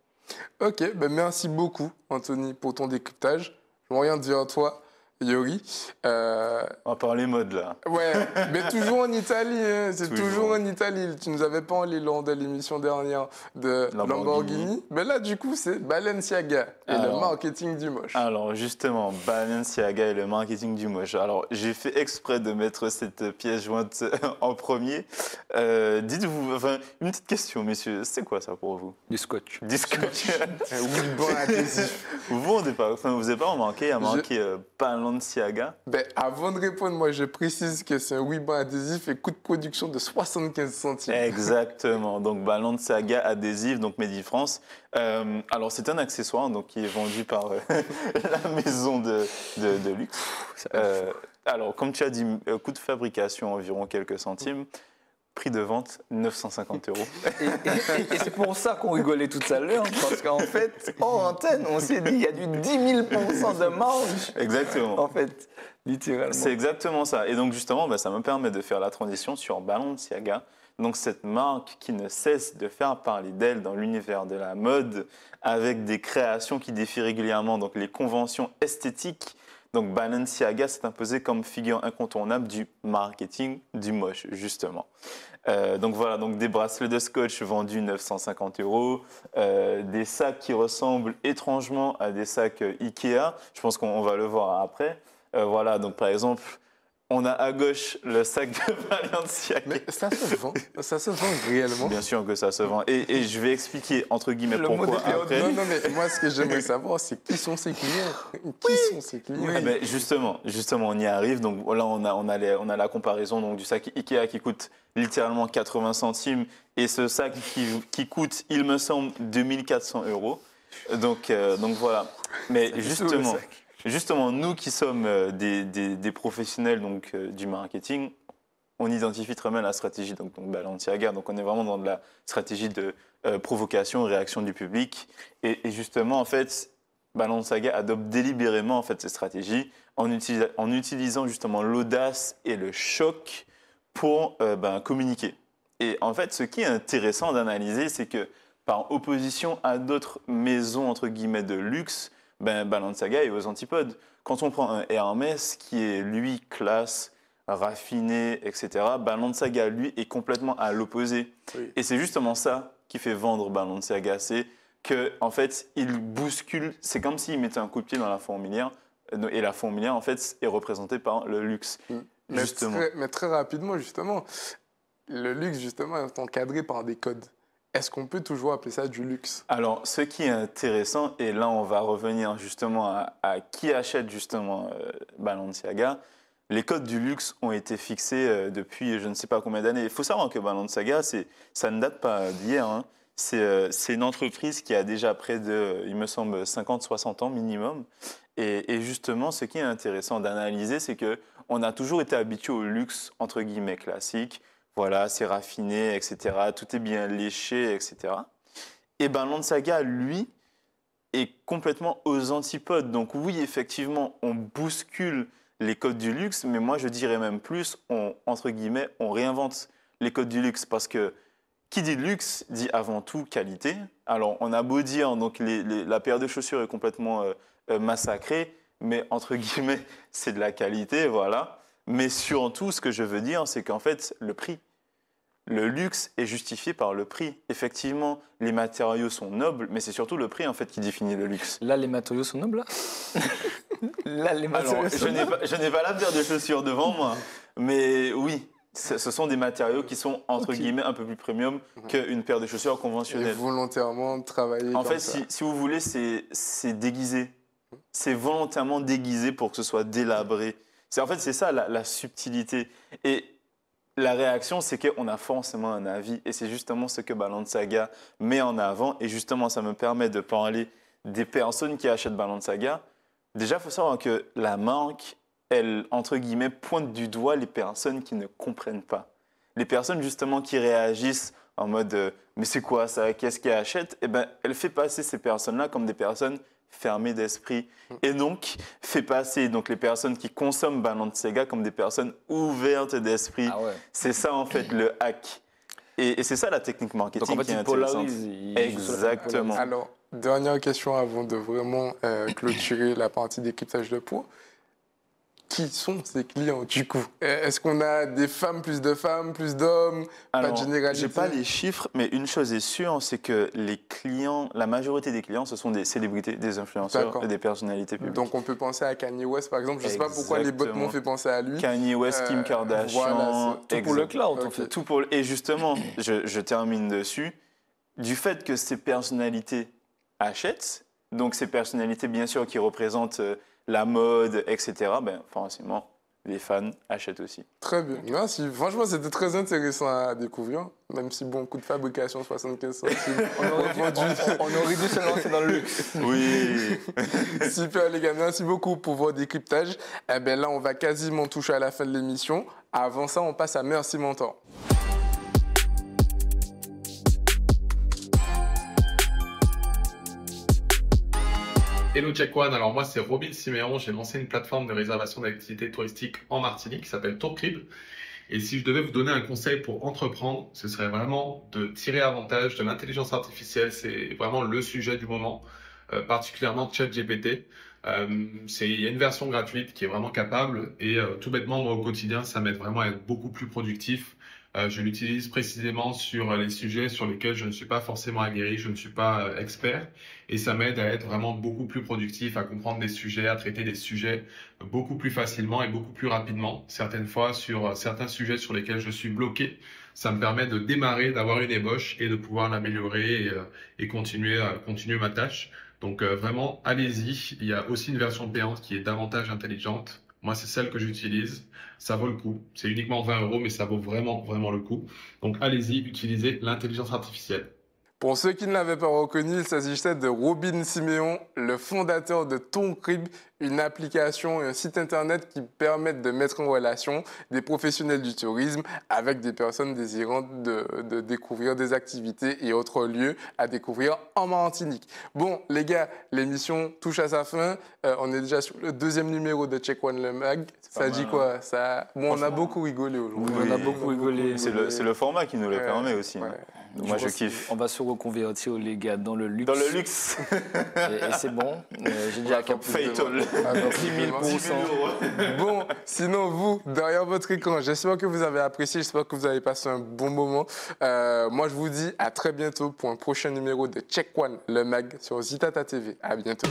Ok, ben merci beaucoup, Anthony, pour ton décryptage. Je ne vais rien dire à toi. Yuri. Euh... On va parler mode là. Ouais, mais toujours en Italie. Hein. C'est toujours. toujours en Italie. Tu nous avais parlé lors de l'émission dernière de Lamborghini. Lamborghini. Mais là, du coup, c'est Balenciaga et alors, le marketing du moche. Alors, justement, Balenciaga et le marketing du moche. Alors, j'ai fait exprès de mettre cette pièce jointe en premier. Euh, Dites-vous, enfin, une petite question, messieurs. C'est quoi ça pour vous? Du scotch. Du scotch. Oui, bon, vous vous rendez pas, enfin, vous n'avez pas remarqué, il y a marqué Je... Balenciaga. Balenciaga. Ben, avant de répondre, moi, je précise que c'est un ruban adhésif et coût de production de soixante-quinze centimes. Exactement. Donc, Balenciaga adhésif, donc Made in France. Euh, alors, c'est un accessoire donc, qui est vendu par euh, la maison de, de, de luxe. Euh, alors, comme tu as dit, euh, coût de fabrication, environ quelques centimes. Prix de vente, neuf cent cinquante euros. Et, et, et c'est pour ça qu'on rigolait tout à l'heure, parce qu'en fait, en antenne, on s'est dit il y a du dix mille pour cent de marge. Exactement. En fait, littéralement. C'est exactement ça. Et donc, justement, bah, ça me permet de faire la transition sur Balenciaga. Donc, cette marque qui ne cesse de faire parler d'elle dans l'univers de la mode, avec des créations qui défient régulièrement donc, les conventions esthétiques. Donc, Balenciaga s'est imposé comme figure incontournable du marketing du moche, justement. Euh, donc, voilà, donc des bracelets de scotch vendus neuf cent cinquante euros, euh, des sacs qui ressemblent étrangement à des sacs Ikea. Je pense qu'on va le voir après. Euh, voilà, donc par exemple, on a à gauche le sac de Balenciaga. Mais ça se vend, ça se vend réellement. Bien sûr que ça se vend. Et, et je vais expliquer, entre guillemets, le pourquoi après. Non, non, mais moi, ce que j'aimerais savoir, c'est qui sont ces clients? Qui oui. sont ces clients? oui. ah ben, justement, justement, on y arrive. Donc là, on a, on a, les, on a la comparaison donc, du sac Ikea qui coûte littéralement quatre-vingts centimes et ce sac qui, qui coûte, il me semble, deux mille quatre cents euros. Donc, euh, donc voilà. Mais ça justement... Justement, nous qui sommes des, des, des professionnels donc, euh, du marketing, on identifie très bien la stratégie donc, donc Balenciaga. Donc, on est vraiment dans de la stratégie de euh, provocation, réaction du public. Et, et justement, en fait, Balenciaga adopte délibérément en fait, cette stratégie en, utilisa en utilisant justement l'audace et le choc pour euh, ben, communiquer. Et en fait, ce qui est intéressant d'analyser, c'est que par opposition à d'autres maisons entre guillemets de luxe, ben, Balenciaga est aux antipodes. Quand on prend un Hermès qui est, lui, classe, raffiné, et cetera, Balenciaga, lui, est complètement à l'opposé. Oui. Et c'est justement ça qui fait vendre Balenciaga. C'est qu'en en fait, il bouscule. C'est comme s'il mettait un coup de pied dans la fourmilière. Et la fourmilière, en fait, est représentée par le luxe. Oui. Justement. Mais, très, mais très rapidement, justement, le luxe, justement, est encadré par des codes. Est-ce qu'on peut toujours appeler ça du luxe? Alors, ce qui est intéressant, et là, on va revenir justement à, à qui achète justement euh, Balenciaga, les codes du luxe ont été fixés euh, depuis je ne sais pas combien d'années. Il faut savoir que Balenciaga, ça ne date pas d'hier. Hein. C'est euh, une entreprise qui a déjà près de, il me semble, cinquante à soixante ans minimum. Et, et justement, ce qui est intéressant d'analyser, c'est qu'on a toujours été habitué au luxe, entre guillemets, classique. Voilà, c'est raffiné, et cetera. Tout est bien léché, et cetera. Et Balenciaga, lui, est complètement aux antipodes. Donc oui, effectivement, on bouscule les codes du luxe, mais moi, je dirais même plus, on, entre guillemets, on réinvente les codes du luxe. Parce que qui dit luxe, dit avant tout qualité. Alors, on a beau dire, donc les, les, la paire de chaussures est complètement euh, massacrée, mais entre guillemets, c'est de la qualité, voilà. Mais surtout, ce que je veux dire, c'est qu'en fait, le prix, le luxe est justifié par le prix. Effectivement, les matériaux sont nobles, mais c'est surtout le prix en fait qui définit le luxe. Là, les matériaux sont nobles, là, là les matériaux Alors, sont je nobles. Pas, je n'ai pas la paire de chaussures devant moi, mais oui, Ce sont des matériaux qui sont, entre okay. guillemets, un peu plus premium qu'une paire de chaussures conventionnelles. Et volontairement travailler En fait, ça. Si, si vous voulez, c'est déguisé. C'est volontairement déguisé pour que ce soit délabré. En fait, c'est ça, la, la subtilité. Et la réaction, c'est qu'on a forcément un avis. Et c'est justement ce que Balenciaga met en avant. Et justement, ça me permet de parler des personnes qui achètent Balenciaga. Déjà, il faut savoir que la marque... elle, entre guillemets, pointe du doigt les personnes qui ne comprennent pas. Les personnes, justement, qui réagissent en mode euh, « mais c'est quoi ça? Qu'est-ce qu'elle achète ?» Eh bien, elle fait passer ces personnes-là comme des personnes fermées d'esprit. Et donc, fait passer donc, les personnes qui consomment Balenciaga comme des personnes ouvertes d'esprit. Ah ouais. C'est ça, en fait, le hack. Et, et c'est ça, la technique marketing donc, en fait, qui est intéressante. Il... Exactement. Alors, dernière question avant de vraiment euh, clôturer la partie décryptage de points. Qui sont ces clients, du coup? Est-ce qu'on a des femmes, plus de femmes, plus d'hommes? Pas de généralité? Je n'ai pas les chiffres, mais une chose est sûre, c'est que les clients, la majorité des clients, ce sont des célébrités, des influenceurs et des personnalités publiques. Donc, on peut penser à Kanye West, par exemple. Je ne sais pas pourquoi les bottes m'ont fait penser à lui. Kanye West, euh, Kim Kardashian. Voilà, tout pour le cloud, okay. en fait. Tout pour le... Et justement, je, je termine dessus, du fait que ces personnalités achètent, donc ces personnalités, bien sûr, qui représentent... Euh, la mode, et cetera, ben, forcément, les fans achètent aussi. Très bien. Merci. Franchement, c'était très intéressant à découvrir, même si, bon, coût de fabrication, soixante-quinze centimes. On aurait dû, on, on aurait dû se lancer dans le luxe. Oui. Super, les gars. Merci beaucoup pour vos décryptages. Eh bien, là, on va quasiment toucher à la fin de l'émission. Avant ça, on passe à Merci Mentor. Hello Check One, alors moi c'est Robin Siméon, j'ai lancé une plateforme de réservation d'activités touristiques en Martinique qui s'appelle TourCrib. Et si je devais vous donner un conseil pour entreprendre, ce serait vraiment de tirer avantage de l'intelligence artificielle, c'est vraiment le sujet du moment, euh, particulièrement ChatGPT. Euh, il y a une version gratuite qui est vraiment capable et euh, tout bêtement moi au quotidien ça m'aide vraiment à être beaucoup plus productif. Euh, je l'utilise précisément sur les sujets sur lesquels je ne suis pas forcément aguerri, je ne suis pas euh, expert. Et ça m'aide à être vraiment beaucoup plus productif, à comprendre des sujets, à traiter des sujets beaucoup plus facilement et beaucoup plus rapidement. Certaines fois, sur euh, certains sujets sur lesquels je suis bloqué, ça me permet de démarrer, d'avoir une ébauche et de pouvoir l'améliorer et, euh, et continuer, euh, continuer ma tâche. Donc euh, vraiment, allez-y. Il y a aussi une version payante qui est davantage intelligente. Moi, c'est celle que j'utilise. Ça vaut le coup. C'est uniquement vingt euros, mais ça vaut vraiment, vraiment le coup. Donc, allez-y, utilisez l'intelligence artificielle. Pour ceux qui ne l'avaient pas reconnu, il s'agissait de Robin Siméon, le fondateur de TourCrib, une application et un site internet qui permettent de mettre en relation des professionnels du tourisme avec des personnes désirantes de, de découvrir des activités et autres lieux à découvrir en Martinique. Bon, les gars, l'émission touche à sa fin. Euh, on est déjà sur le deuxième numéro de Check One le Mag. Ça dit mal, quoi hein. Ça... Bon, on a beaucoup rigolé aujourd'hui. Oui, on a beaucoup rigolé. C'est le, le format qui nous le ouais, permet aussi. Ouais. Donc, moi, je, je kiffe. On va se reconvertir, les gars, dans le luxe. Dans le luxe. Et, et c'est bon. Euh, J'ai déjà capté. Fatal. Alors, dix mille pour cent. Bon, sinon vous, derrière votre écran, j'espère que vous avez apprécié, j'espère que vous avez passé un bon moment. Euh, moi, je vous dis à très bientôt pour un prochain numéro de Check One, le mag sur Zitata T V. À bientôt.